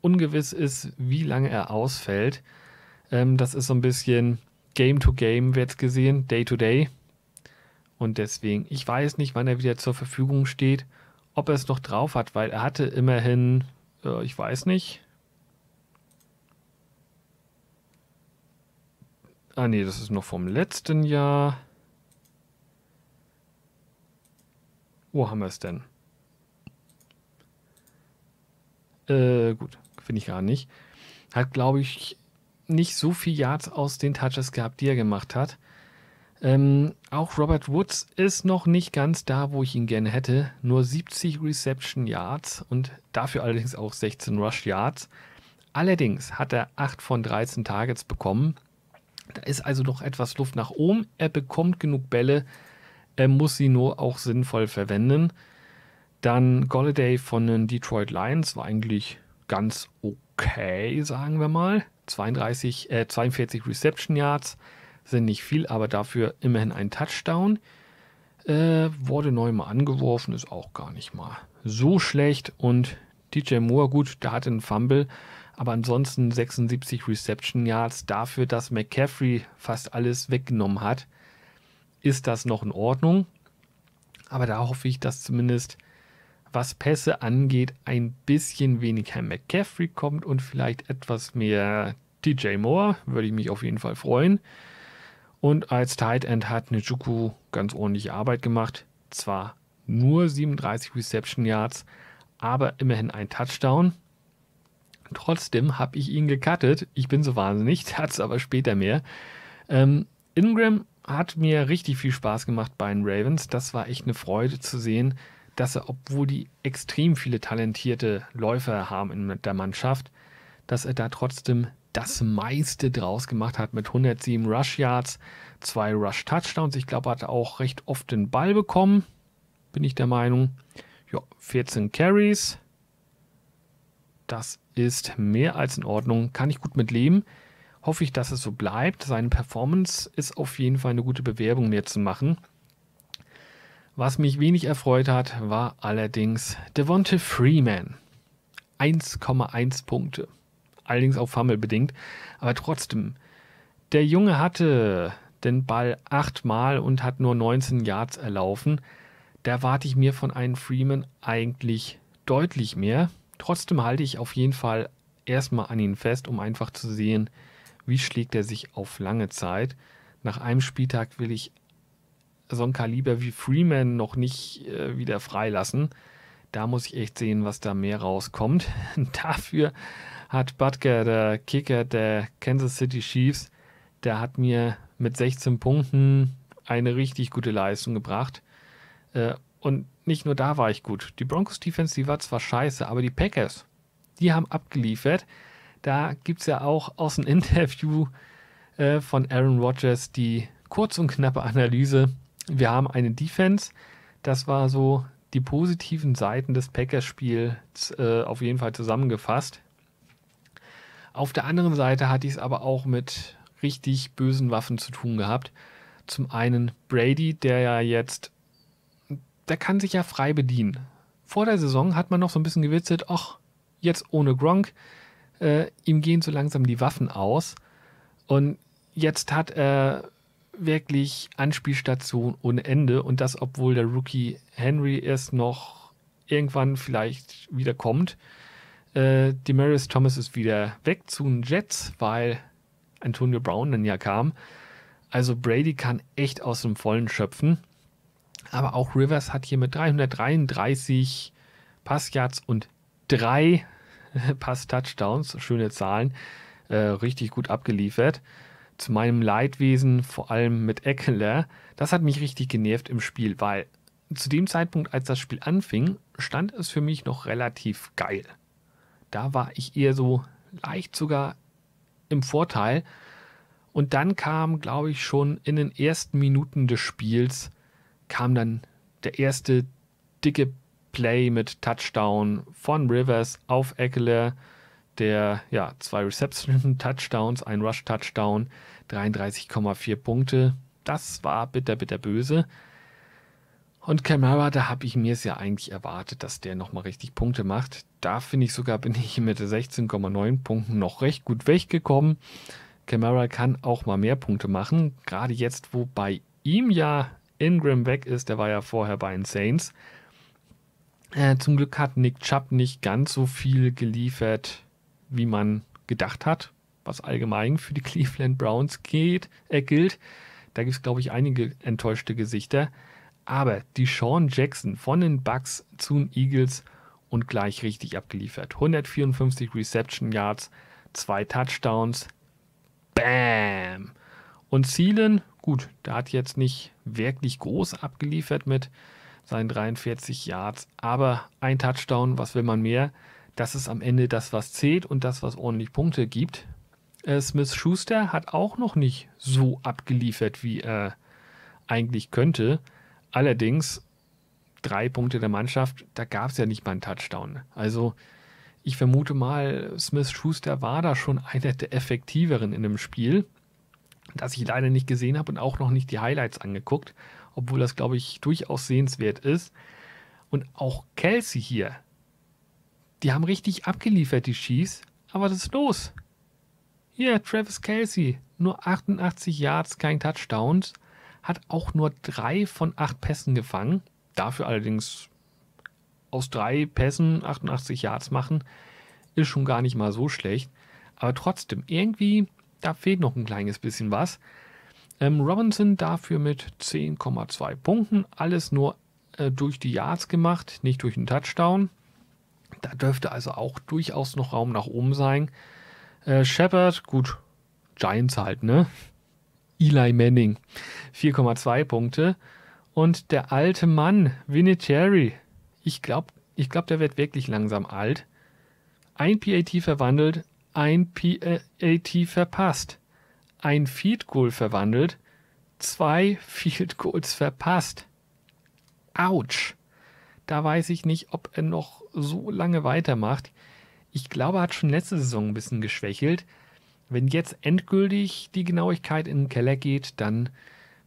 ungewiss ist, wie lange er ausfällt. Das ist so ein bisschen Game-to-Game, wird's gesehen, Day-to-Day. Und deswegen, ich weiß nicht, wann er wieder zur Verfügung steht, ob er es noch drauf hat, weil er hatte immerhin, ich weiß nicht. Das ist noch vom letzten Jahr. Wo haben wir es denn? Gut, finde ich gar nicht. Hat, glaube ich, nicht so viel Yards aus den Touches gehabt, die er gemacht hat. Auch Robert Woods ist noch nicht ganz da, wo ich ihn gerne hätte. Nur 70 Reception Yards und dafür allerdings auch 16 Rush Yards. Allerdings hat er 8 von 13 Targets bekommen. Da ist also noch etwas Luft nach oben. Er bekommt genug Bälle. Er muss sie nur auch sinnvoll verwenden. Dann Golladay von den Detroit Lions war eigentlich ganz okay, sagen wir mal. 42 Reception Yards sind nicht viel, aber dafür immerhin ein Touchdown. Wurde neu mal angeworfen, ist auch gar nicht mal so schlecht. Und DJ Moore, gut, der hatte einen Fumble, aber ansonsten 76 Reception Yards. Dafür, dass McCaffrey fast alles weggenommen hat, ist das noch in Ordnung. Aber da hoffe ich, dass zumindest, was Pässe angeht, ein bisschen weniger McCaffrey kommt und vielleicht etwas mehr DJ Moore. Würde ich mich auf jeden Fall freuen. Und als Tight End hat Njoku ganz ordentliche Arbeit gemacht. Zwar nur 37 Reception Yards, aber immerhin ein Touchdown. Trotzdem habe ich ihn gecuttet. Ich bin so wahnsinnig, dazu aber später mehr. Ingram hat mir richtig viel Spaß gemacht bei den Ravens. Das war echt eine Freude zu sehen, dass er, obwohl die extrem viele talentierte Läufer haben in der Mannschaft, dass er da trotzdem das meiste draus gemacht hat mit 107 Rush Yards, 2 Rush Touchdowns. Ich glaube, er hat auch recht oft den Ball bekommen, bin ich der Meinung. Ja, 14 Carries. Das ist mehr als in Ordnung. Kann ich gut mit leben. Hoffe ich, dass es so bleibt. Seine Performance ist auf jeden Fall eine gute Bewerbung mehr zu machen. Was mich wenig erfreut hat, war allerdings Devonta Freeman. 1,1 Punkte. Allerdings auch Fumble bedingt. Aber trotzdem, der Junge hatte den Ball 8-mal und hat nur 19 Yards erlaufen. Da erwarte ich mir von einem Freeman eigentlich deutlich mehr. Trotzdem halte ich auf jeden Fall erstmal an ihn fest, um einfach zu sehen, wie schlägt er sich auf lange Zeit. Nach einem Spieltag will ich so ein Kaliber wie Freeman noch nicht wieder freilassen. Da muss ich echt sehen, was da mehr rauskommt. Dafür hat Butker, der Kicker der Kansas City Chiefs, der hat mir mit 16 Punkten eine richtig gute Leistung gebracht. Und nicht nur da war ich gut. Die Broncos Defense, die war zwar scheiße, aber die Packers, die haben abgeliefert. Da gibt es ja auch aus dem Interview von Aaron Rodgers die kurz und knappe Analyse. Wir haben eine Defense, das war so die positiven Seiten des Packers-Spiels auf jeden Fall zusammengefasst. Auf der anderen Seite hatte ich es aber auch mit richtig bösen Waffen zu tun gehabt. Zum einen Brady, der kann sich ja frei bedienen. Vor der Saison hat man noch so ein bisschen gewitzelt, ach, jetzt ohne Gronk, ihm gehen so langsam die Waffen aus. Und jetzt hat er wirklich Anspielstation ohne Ende und das, obwohl der Rookie Henry erst noch irgendwann vielleicht wieder kommt. Demarius Thomas ist wieder weg zu den Jets, weil Antonio Brown dann ja kam. Also Brady kann echt aus dem Vollen schöpfen. Aber auch Rivers hat hier mit 333 Passyards und 3 Pass-Touchdowns, schöne Zahlen, richtig gut abgeliefert. Zu meinem Leidwesen, vor allem mit Eckler, das hat mich richtig genervt im Spiel, weil zu dem Zeitpunkt, als das Spiel anfing, stand es für mich noch relativ geil. Da war ich eher so leicht sogar im Vorteil. Und dann kam, glaube ich, schon in den ersten Minuten des Spiels, kam dann der erste dicke Play mit Touchdown von Rivers auf Eckler, der, ja, 2 Reception-Touchdowns, ein Rush-Touchdown, 33,4 Punkte. Das war bitter, bitter böse. Und Kamara, da habe ich mir es ja eigentlich erwartet, dass der nochmal richtig Punkte macht. Da finde ich sogar, bin ich mit 16,9 Punkten noch recht gut weggekommen. Kamara kann auch mal mehr Punkte machen. Gerade jetzt, wo bei ihm ja Ingram weg ist, der war ja vorher bei den Saints. Zum Glück hat Nick Chubb nicht ganz so viel geliefert, wie man gedacht hat, was allgemein für die Cleveland Browns gilt. Da gibt es, glaube ich, einige enttäuschte Gesichter. Aber DeSean Jackson von den Bucks zu den Eagles und gleich richtig abgeliefert. 154 Reception Yards, 2 Touchdowns. Bam! Und Thielen, gut, der hat jetzt nicht wirklich groß abgeliefert mit seinen 43 Yards, aber ein Touchdown, was will man mehr? Das ist am Ende das, was zählt und das, was ordentlich Punkte gibt. Smith-Schuster hat auch noch nicht so abgeliefert, wie er eigentlich könnte. Allerdings 3 Punkte der Mannschaft, da gab es ja nicht mal einen Touchdown. Also ich vermute mal, Smith-Schuster war da schon einer der effektiveren in dem Spiel, das ich leider nicht gesehen habe und auch noch nicht die Highlights angeguckt, obwohl das, glaube ich, durchaus sehenswert ist. Und auch Kelsey hier, die haben richtig abgeliefert, die Chiefs, aber was ist los? Hier, Travis Kelsey, nur 88 Yards, kein Touchdown, hat auch nur 3 von 8 Pässen gefangen, dafür allerdings aus 3 Pässen 88 Yards machen, ist schon gar nicht mal so schlecht, aber trotzdem, irgendwie, da fehlt noch ein kleines bisschen was. Robinson dafür mit 10,2 Punkten, alles nur durch die Yards gemacht, nicht durch einen Touchdown. Da dürfte also auch durchaus noch Raum nach oben sein. Shepard, gut, Giants halt, ne? Eli Manning, 4,2 Punkte. Und der alte Mann, Vinatieri, ich glaube, der wird wirklich langsam alt. Ein PAT verwandelt, ein PAT verpasst, ein Field Goal verwandelt, 2 Field Goals verpasst. Autsch! Da weiß ich nicht, ob er noch so lange weitermacht. Ich glaube, er hat schon letzte Saison ein bisschen geschwächelt. Wenn jetzt endgültig die Genauigkeit in den Keller geht, dann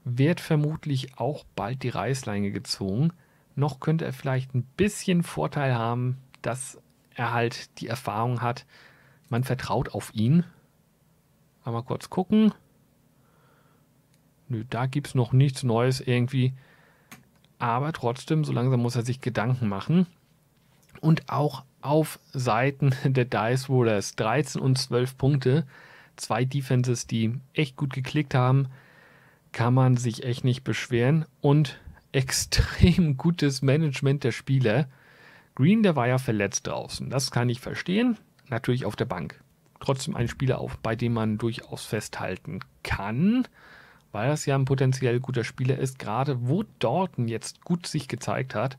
wird vermutlich auch bald die Reißleine gezogen. Noch könnte er vielleicht ein bisschen Vorteil haben, dass er halt die Erfahrung hat. Man vertraut auf ihn. Mal kurz gucken. Nö, da gibt es noch nichts Neues irgendwie. Aber trotzdem, so langsam muss er sich Gedanken machen. Und auch auf Seiten der Dice Rollers 13 und 12 Punkte. 2 Defenses, die echt gut geklickt haben. Kann man sich echt nicht beschweren. Und extrem gutes Management der Spieler. Green, der war ja verletzt draußen. Das kann ich verstehen. Natürlich auf der Bank. Trotzdem ein Spieler, bei dem man durchaus festhalten kann, weil das ja ein potenziell guter Spieler ist, gerade wo Dalton jetzt gut sich gezeigt hat.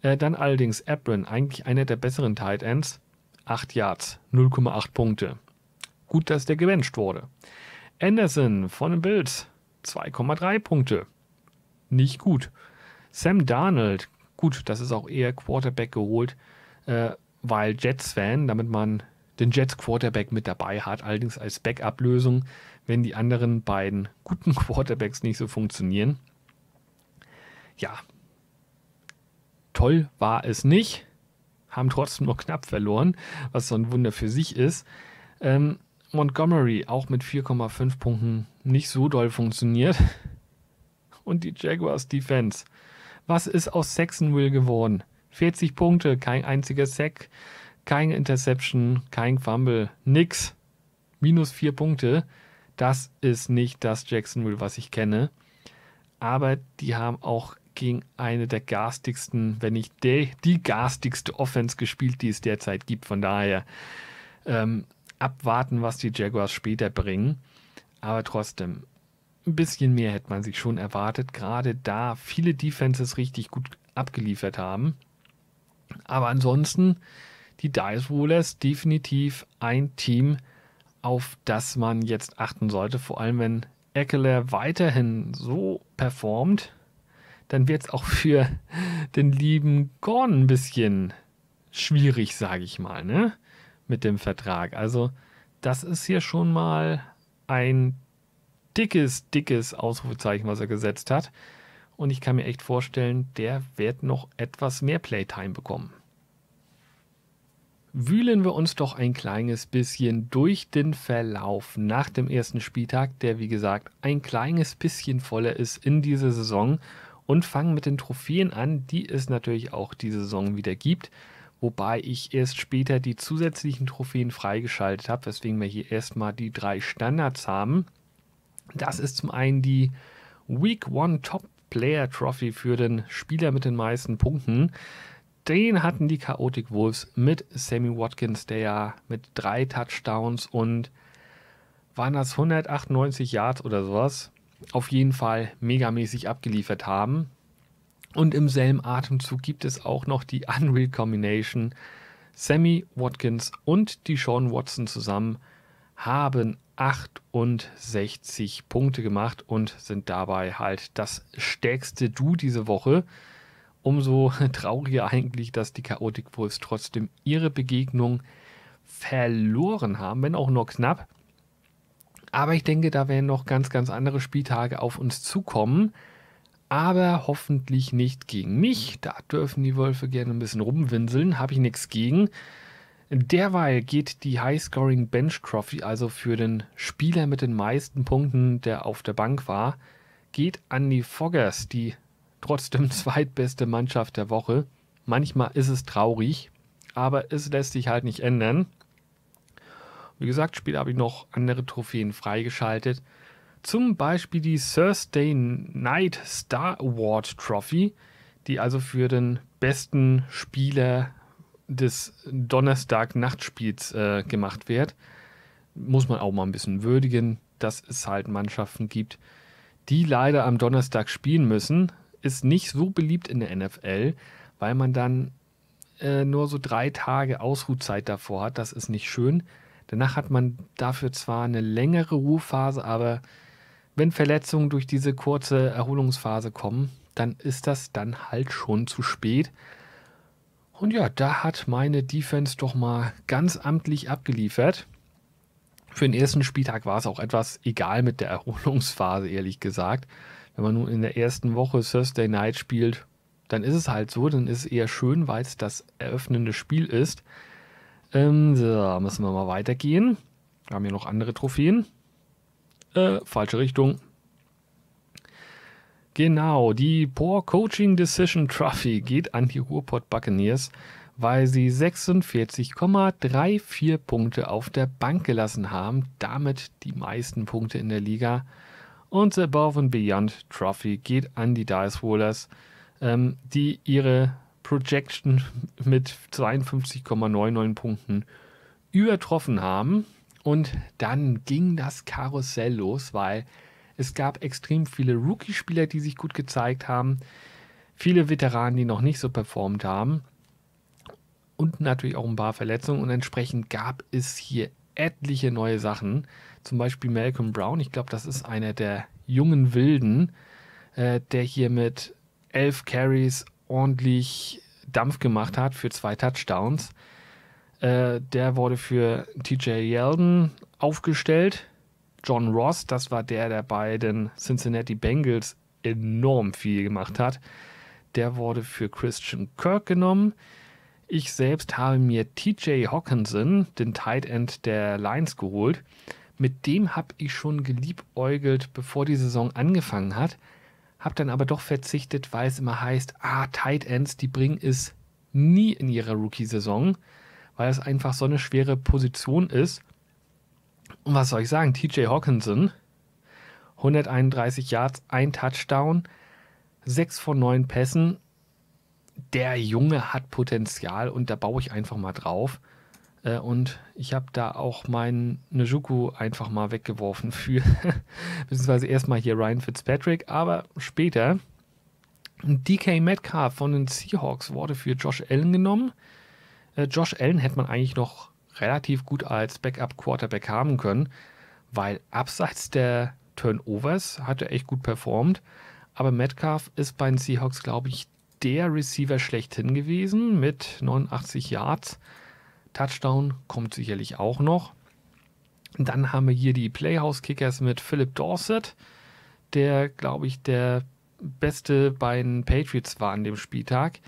Dann allerdings Ebron, eigentlich einer der besseren Tight Ends, 8 Yards, 0,8 Punkte. Gut, dass der gebencht wurde. Anderson von den Bills, 2,3 Punkte. Nicht gut. Sam Darnold, gut, das ist auch eher Quarterback geholt, weil Jets-Fan, damit man den Jets-Quarterback mit dabei hat, allerdings als Backup-Lösung, wenn die anderen beiden guten Quarterbacks nicht so funktionieren. Ja, toll war es nicht, haben trotzdem noch knapp verloren, was so ein Wunder für sich ist. Montgomery auch mit 4,5 Punkten nicht so doll funktioniert. Und die Jaguars-Defense, was ist aus Jacksonville geworden? 40 Punkte, kein einziger Sack, keine Interception, kein Fumble, nix. Minus 4 Punkte. Das ist nicht das Jacksonville, was ich kenne. Aber die haben auch gegen eine der garstigsten, wenn nicht die garstigste Offense gespielt, die es derzeit gibt. Von daher abwarten, was die Jaguars später bringen. Aber trotzdem, ein bisschen mehr hätte man sich schon erwartet. Gerade da viele Defenses richtig gut abgeliefert haben. Aber ansonsten, die Dice Rollers definitiv ein Team, auf das man jetzt achten sollte. Vor allem, wenn Eckler weiterhin so performt, dann wird es auch für den lieben Gordon ein bisschen schwierig, sage ich mal, ne? Mit dem Vertrag. Also das ist hier schon mal ein dickes, dickes Ausrufezeichen, was er gesetzt hat. Und ich kann mir echt vorstellen, der wird noch etwas mehr Playtime bekommen. Wühlen wir uns doch ein kleines bisschen durch den Verlauf nach dem ersten Spieltag, der wie gesagt ein kleines bisschen voller ist in dieser Saison, und fangen mit den Trophäen an, die es natürlich auch diese Saison wieder gibt, wobei ich erst später die zusätzlichen Trophäen freigeschaltet habe, weswegen wir hier erstmal die 3 Standards haben. Das ist zum einen die Week 1 Top Player Trophy für den Spieler mit den meisten Punkten. Den hatten die Chaotic Wolves mit Sammy Watkins, der ja mit 3 Touchdowns und waren das 198 Yards oder sowas, auf jeden Fall megamäßig abgeliefert haben. Und im selben Atemzug gibt es auch noch die Unreal Combination. Sammy Watkins und die Sean Watson zusammen haben 68 Punkte gemacht und sind dabei halt das stärkste Duo diese Woche. Umso trauriger eigentlich, dass die Chaotic Wolves trotzdem ihre Begegnung verloren haben, wenn auch nur knapp. Aber ich denke, da werden noch ganz, ganz andere Spieltage auf uns zukommen. Aber hoffentlich nicht gegen mich. Da dürfen die Wölfe gerne ein bisschen rumwinseln. Habe ich nichts gegen. Derweil geht die High-Scoring Bench Trophy, also für den Spieler mit den meisten Punkten, der auf der Bank war, geht an die Foggers, die trotzdem zweitbeste Mannschaft der Woche. Manchmal ist es traurig, aber es lässt sich halt nicht ändern. Wie gesagt, später habe ich noch andere Trophäen freigeschaltet. Zum Beispiel die Thursday Night Star Award Trophy, die also für den besten Spieler des Donnerstag-Nachtspiels gemacht wird. Muss man auch mal ein bisschen würdigen, dass es halt Mannschaften gibt, die leider am Donnerstag spielen müssen. Ist nicht so beliebt in der NFL, weil man dann nur so 3 Tage Ausruhzeit davor hat. Das ist nicht schön. Danach hat man dafür zwar eine längere Ruhephase, aber wenn Verletzungen durch diese kurze Erholungsphase kommen, dann ist das dann halt schon zu spät. Und ja, da hat meine Defense doch mal ganz amtlich abgeliefert. Für den ersten Spieltag war es auch etwas egal mit der Erholungsphase, ehrlich gesagt. Wenn man nun in der ersten Woche Thursday Night spielt, dann ist es halt so, dann ist es eher schön, weil es das eröffnende Spiel ist. So, müssen wir mal weitergehen. Wir haben hier noch andere Trophäen. Falsche Richtung. Genau, die Poor Coaching Decision Trophy geht an die Ruhrpott-Buccaneers, weil sie 46,34 Punkte auf der Bank gelassen haben. Damit die meisten Punkte in der Liga. Und the Above and Beyond Trophy geht an die Dice Rollers, die ihre Projection mit 52,99 Punkten übertroffen haben. Und dann ging das Karussell los, weil es gab extrem viele Rookie-Spieler, die sich gut gezeigt haben, viele Veteranen, die noch nicht so performt haben und natürlich auch ein paar Verletzungen. Und entsprechend gab es hier etliche neue Sachen, zum Beispiel Malcolm Brown. Ich glaube, das ist einer der jungen Wilden, der hier mit 11 Carries ordentlich Dampf gemacht hat für 2 Touchdowns. Der wurde für TJ Yeldon aufgestellt. John Ross, das war der bei den Cincinnati Bengals enorm viel gemacht hat. Der wurde für Christian Kirk genommen. Ich selbst habe mir TJ Hawkinson, den Tight End der Lions, geholt. Mit dem habe ich schon geliebäugelt, bevor die Saison angefangen hat. Habe dann aber doch verzichtet, weil es immer heißt, Tight Ends, die bringen es nie in ihrer Rookie-Saison, weil es einfach so eine schwere Position ist. Und was soll ich sagen, TJ Hawkinson, 131 Yards, 1 Touchdown, 6 von 9 Pässen. Der Junge hat Potenzial und da baue ich einfach mal drauf. Und ich habe da auch meinen Njoku einfach mal weggeworfen für, beziehungsweise erstmal hier Ryan Fitzpatrick, aber später. DK Metcalf von den Seahawks wurde für Josh Allen genommen. Josh Allen hätte man eigentlich noch relativ gut als Backup-Quarterback haben können, weil abseits der Turnovers hat er echt gut performt. Aber Metcalf ist bei den Seahawks, glaube ich, der Receiver schlechthin gewesen mit 89 Yards. Touchdown kommt sicherlich auch noch. Dann haben wir hier die Playhouse-Kickers mit Philip Dorsett, der, glaube ich, der Beste bei den Patriots war an dem Spieltag,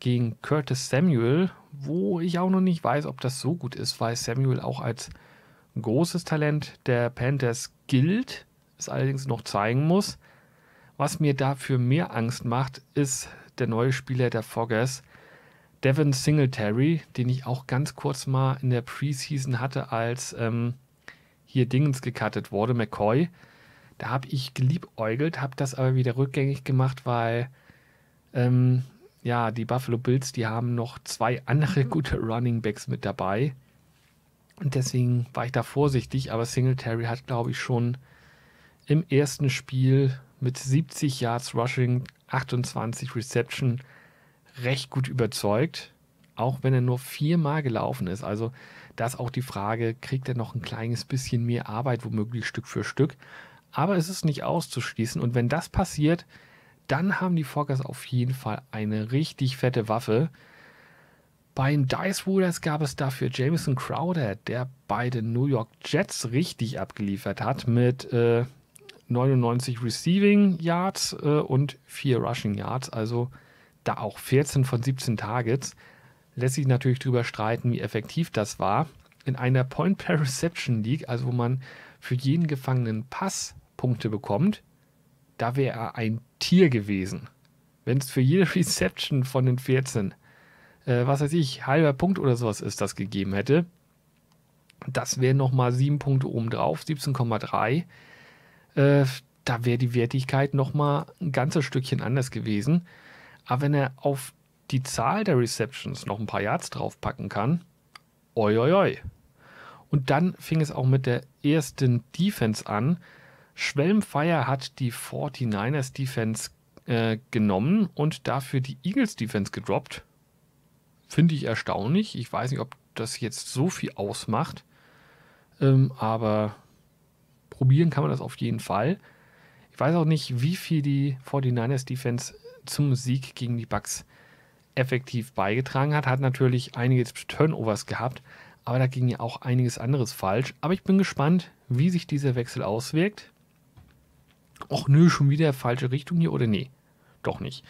gegen Curtis Samuel, wo ich auch noch nicht weiß, ob das so gut ist, weil Samuel auch als großes Talent der Panthers gilt, es allerdings noch zeigen muss. Was mir dafür mehr Angst macht, ist der neue Spieler der Foggers, Devin Singletary, den ich auch ganz kurz mal in der Preseason hatte, als hier Dingens gecuttet wurde, McCoy. Da habe ich geliebäugelt, habe das aber wieder rückgängig gemacht, weil ja, die Buffalo Bills, die haben noch zwei andere gute Running Backs mit dabei. Und deswegen war ich da vorsichtig, aber Singletary hat, glaube ich, schon im ersten Spiel mit 70 Yards Rushing, 28 Reception recht gut überzeugt, auch wenn er nur 4-mal gelaufen ist. Also da ist auch die Frage, kriegt er noch ein kleines bisschen mehr Arbeit, womöglich Stück für Stück. Aber es ist nicht auszuschließen. Und wenn das passiert, dann haben die Foggers auf jeden Fall eine richtig fette Waffe. Bei den Dice Rollers gab es dafür Jamison Crowder, der bei den New York Jets richtig abgeliefert hat mit 99 Receiving Yards und 4 Rushing Yards. Also da auch 14 von 17 Targets. Lässt sich natürlich drüber streiten, wie effektiv das war. In einer Point-per-Reception-League, also wo man für jeden gefangenen Pass Punkte bekommt, da wäre er ein Tier gewesen. Wenn es für jede Reception von den 14, was weiß ich, halber Punkt oder sowas ist, das gegeben hätte, das wären nochmal 7 Punkte obendrauf, 17,3. Da wäre die Wertigkeit nochmal ein ganzes Stückchen anders gewesen. Aber wenn er auf die Zahl der Receptions noch ein paar Yards draufpacken kann, oi, oi, oi. Und dann fing es auch mit der ersten Defense an. Schwelmfeier hat die 49ers Defense genommen und dafür die Eagles Defense gedroppt. Finde ich erstaunlich. Ich weiß nicht, ob das jetzt so viel ausmacht. Aber probieren kann man das auf jeden Fall. Ich weiß auch nicht, wie viel die 49ers Defense zum Sieg gegen die Bucks effektiv beigetragen hat. Hat natürlich einige Turnovers gehabt, aber da ging ja auch einiges anderes falsch. Aber ich bin gespannt, wie sich dieser Wechsel auswirkt. Och nö, schon wieder falsche Richtung hier, oder nee? Doch nicht.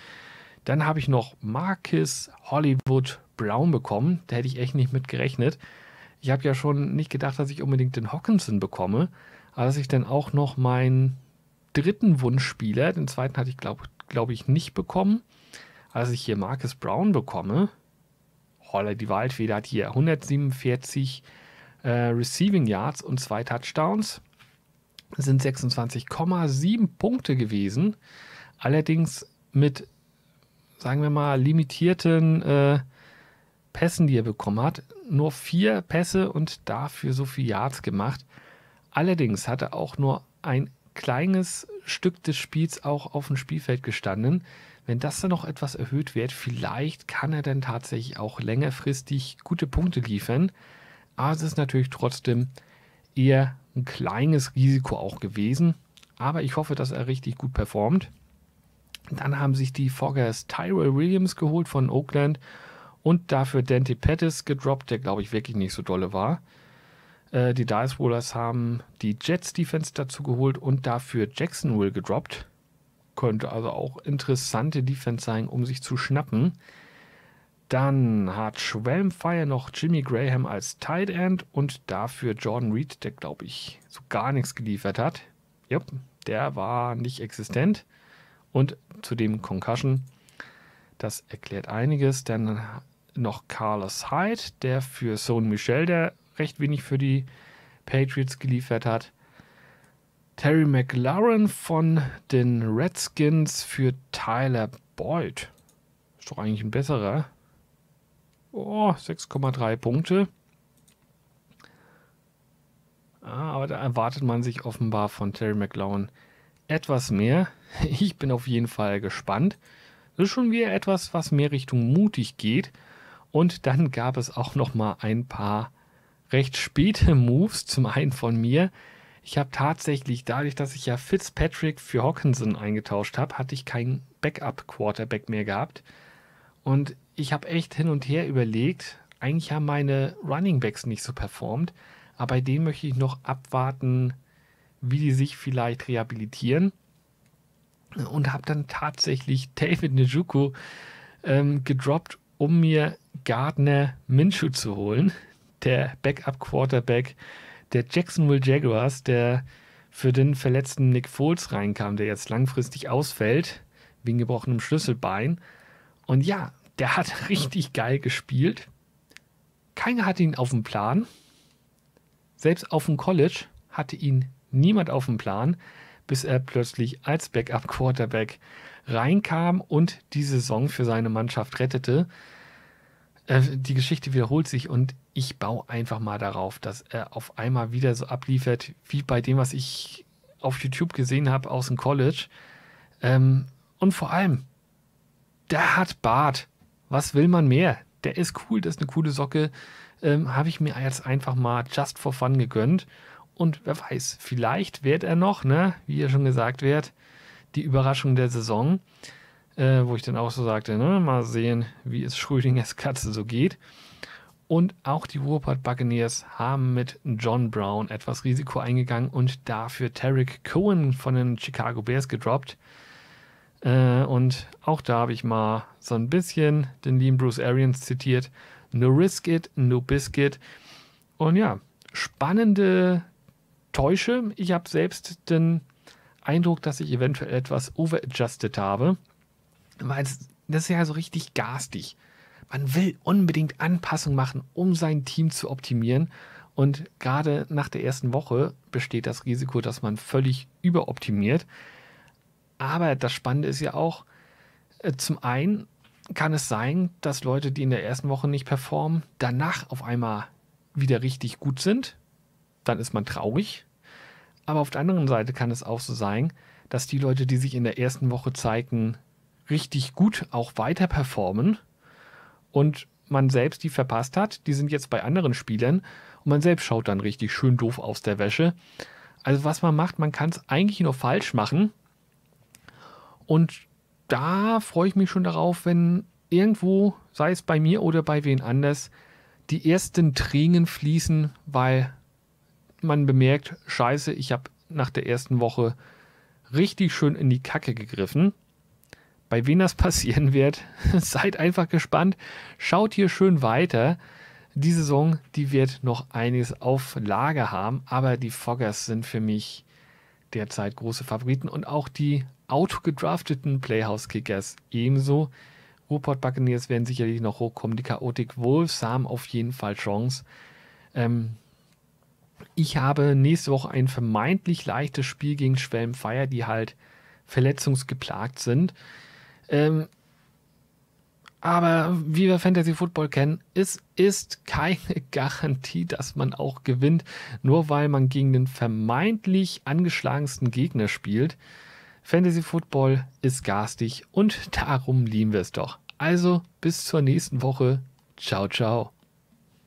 Dann habe ich noch Marcus Hollywood Brown bekommen. Da hätte ich echt nicht mit gerechnet. Ich habe ja schon nicht gedacht, dass ich unbedingt den Hockenson bekomme, aber dass ich dann auch noch meinen dritten Wunschspieler, den zweiten hatte ich glaube ich nicht bekommen, als ich hier Marcus Brown bekomme. Holla, die Waldfeder hat hier 147 Receiving Yards und 2 Touchdowns. Das sind 26,7 Punkte gewesen. Allerdings mit, sagen wir mal, limitierten Pässen, die er bekommen hat. Nur 4 Pässe und dafür so viel Yards gemacht. Allerdings hat er auch nur ein kleines Stück des Spiels auch auf dem Spielfeld gestanden. Wenn das dann noch etwas erhöht wird, vielleicht kann er dann tatsächlich auch längerfristig gute Punkte liefern. Aber es ist natürlich trotzdem eher ein kleines Risiko auch gewesen. Aber ich hoffe, dass er richtig gut performt. Dann haben sich die Foggers Tyrell Williams geholt von Oakland und dafür Dante Pettis gedroppt, der glaube ich wirklich nicht so dolle war. Die Dice Rollers haben die Jets Defense dazu geholt und dafür Jacksonville gedroppt. Könnte also auch interessante Defense sein, um sich zu schnappen. Dann hat Schwelmfeier noch Jimmy Graham als Tight End und dafür Jordan Reed, der, glaube ich, so gar nichts geliefert hat. Jupp, der war nicht existent. Und zudem Concussion. Das erklärt einiges. Dann noch Carlos Hyde, der für Sonny Michel, der recht wenig für die Patriots geliefert hat. Terry McLaurin von den Redskins für Tyler Boyd. Ist doch eigentlich ein besserer. Oh, 6,3 Punkte. Aber da erwartet man sich offenbar von Terry McLaurin etwas mehr. Ich bin auf jeden Fall gespannt. Das ist schon wieder etwas, was mehr Richtung mutig geht. Und dann gab es auch noch mal ein paar recht späte Moves. Zum einen von mir. Ich habe tatsächlich, dadurch, dass ich ja Fitzpatrick für Hockenson eingetauscht habe, hatte ich keinen Backup-Quarterback mehr gehabt. Und ich habe echt hin und her überlegt, eigentlich haben meine Runningbacks nicht so performt, aber bei denen möchte ich noch abwarten, wie die sich vielleicht rehabilitieren. Und habe dann tatsächlich David Njoku gedroppt, um mir Gardner Minshew zu holen, der Backup-Quarterback der Jacksonville Jaguars, der für den verletzten Nick Foles reinkam, der jetzt langfristig ausfällt, wegen gebrochenem Schlüsselbein. Und ja, der hat richtig geil gespielt. Keiner hatte ihn auf dem Plan. Selbst auf dem College hatte ihn niemand auf dem Plan. bis er plötzlich als Backup-Quarterback reinkam und die Saison für seine Mannschaft rettete. Die Geschichte wiederholt sich und ich baue einfach mal darauf, dass er auf einmal wieder so abliefert, wie bei dem, was ich auf YouTube gesehen habe aus dem College. Und vor allem, der hat Bart. Was will man mehr? Der ist cool, das ist eine coole Socke. Habe ich mir jetzt einfach mal just for fun gegönnt. Und wer weiß, vielleicht wird er noch, ne, wie ja schon gesagt wird, die Überraschung der Saison. Wo ich dann auch so sagte, ne, mal sehen, wie es Schrödingers Katze so geht. Und auch die Ruhrpott-Buccaneers haben mit John Brown etwas Risiko eingegangen und dafür Tarek Cohen von den Chicago Bears gedroppt. Und auch da habe ich mal so ein bisschen den lieben Bruce Arians zitiert. No risk it, no biscuit. Und ja, spannende Täusche. Ich habe selbst den Eindruck, dass ich eventuell etwas overadjusted habe. Weil das ist ja so richtig garstig. Man will unbedingt Anpassungen machen, um sein Team zu optimieren. Und gerade nach der ersten Woche besteht das Risiko, dass man völlig überoptimiert. Aber das Spannende ist ja auch, zum einen kann es sein, dass Leute, die in der ersten Woche nicht performen, danach auf einmal wieder richtig gut sind. Dann ist man traurig. Aber auf der anderen Seite kann es auch so sein, dass die Leute, die sich in der ersten Woche zeigen, richtig gut auch weiter performen und man selbst die verpasst hat, die sind jetzt bei anderen Spielern und man selbst schaut dann richtig schön doof aus der Wäsche. Also was man macht, man kann es eigentlich nur falsch machen und da freue ich mich schon darauf, wenn irgendwo, sei es bei mir oder bei wen anders, die ersten Tränen fließen, weil man bemerkt, scheiße, ich habe nach der ersten Woche richtig schön in die Kacke gegriffen. Bei wem das passieren wird, seid einfach gespannt. Schaut hier schön weiter. Die Saison, die wird noch einiges auf Lager haben, aber die Foggers sind für mich derzeit große Favoriten und auch die autogedrafteten Playhouse-Kickers ebenso. Ruhrpott-Buccaneers werden sicherlich noch hochkommen. Die Chaotic Wolves haben auf jeden Fall Chance. Ich habe nächste Woche ein vermeintlich leichtes Spiel gegen Schwelmfeier, die halt verletzungsgeplagt sind. Aber wie wir Fantasy Football kennen, es ist keine Garantie, dass man auch gewinnt, nur weil man gegen den vermeintlich angeschlagensten Gegner spielt. Fantasy Football ist garstig und darum lieben wir es doch. Also bis zur nächsten Woche. Ciao, ciao.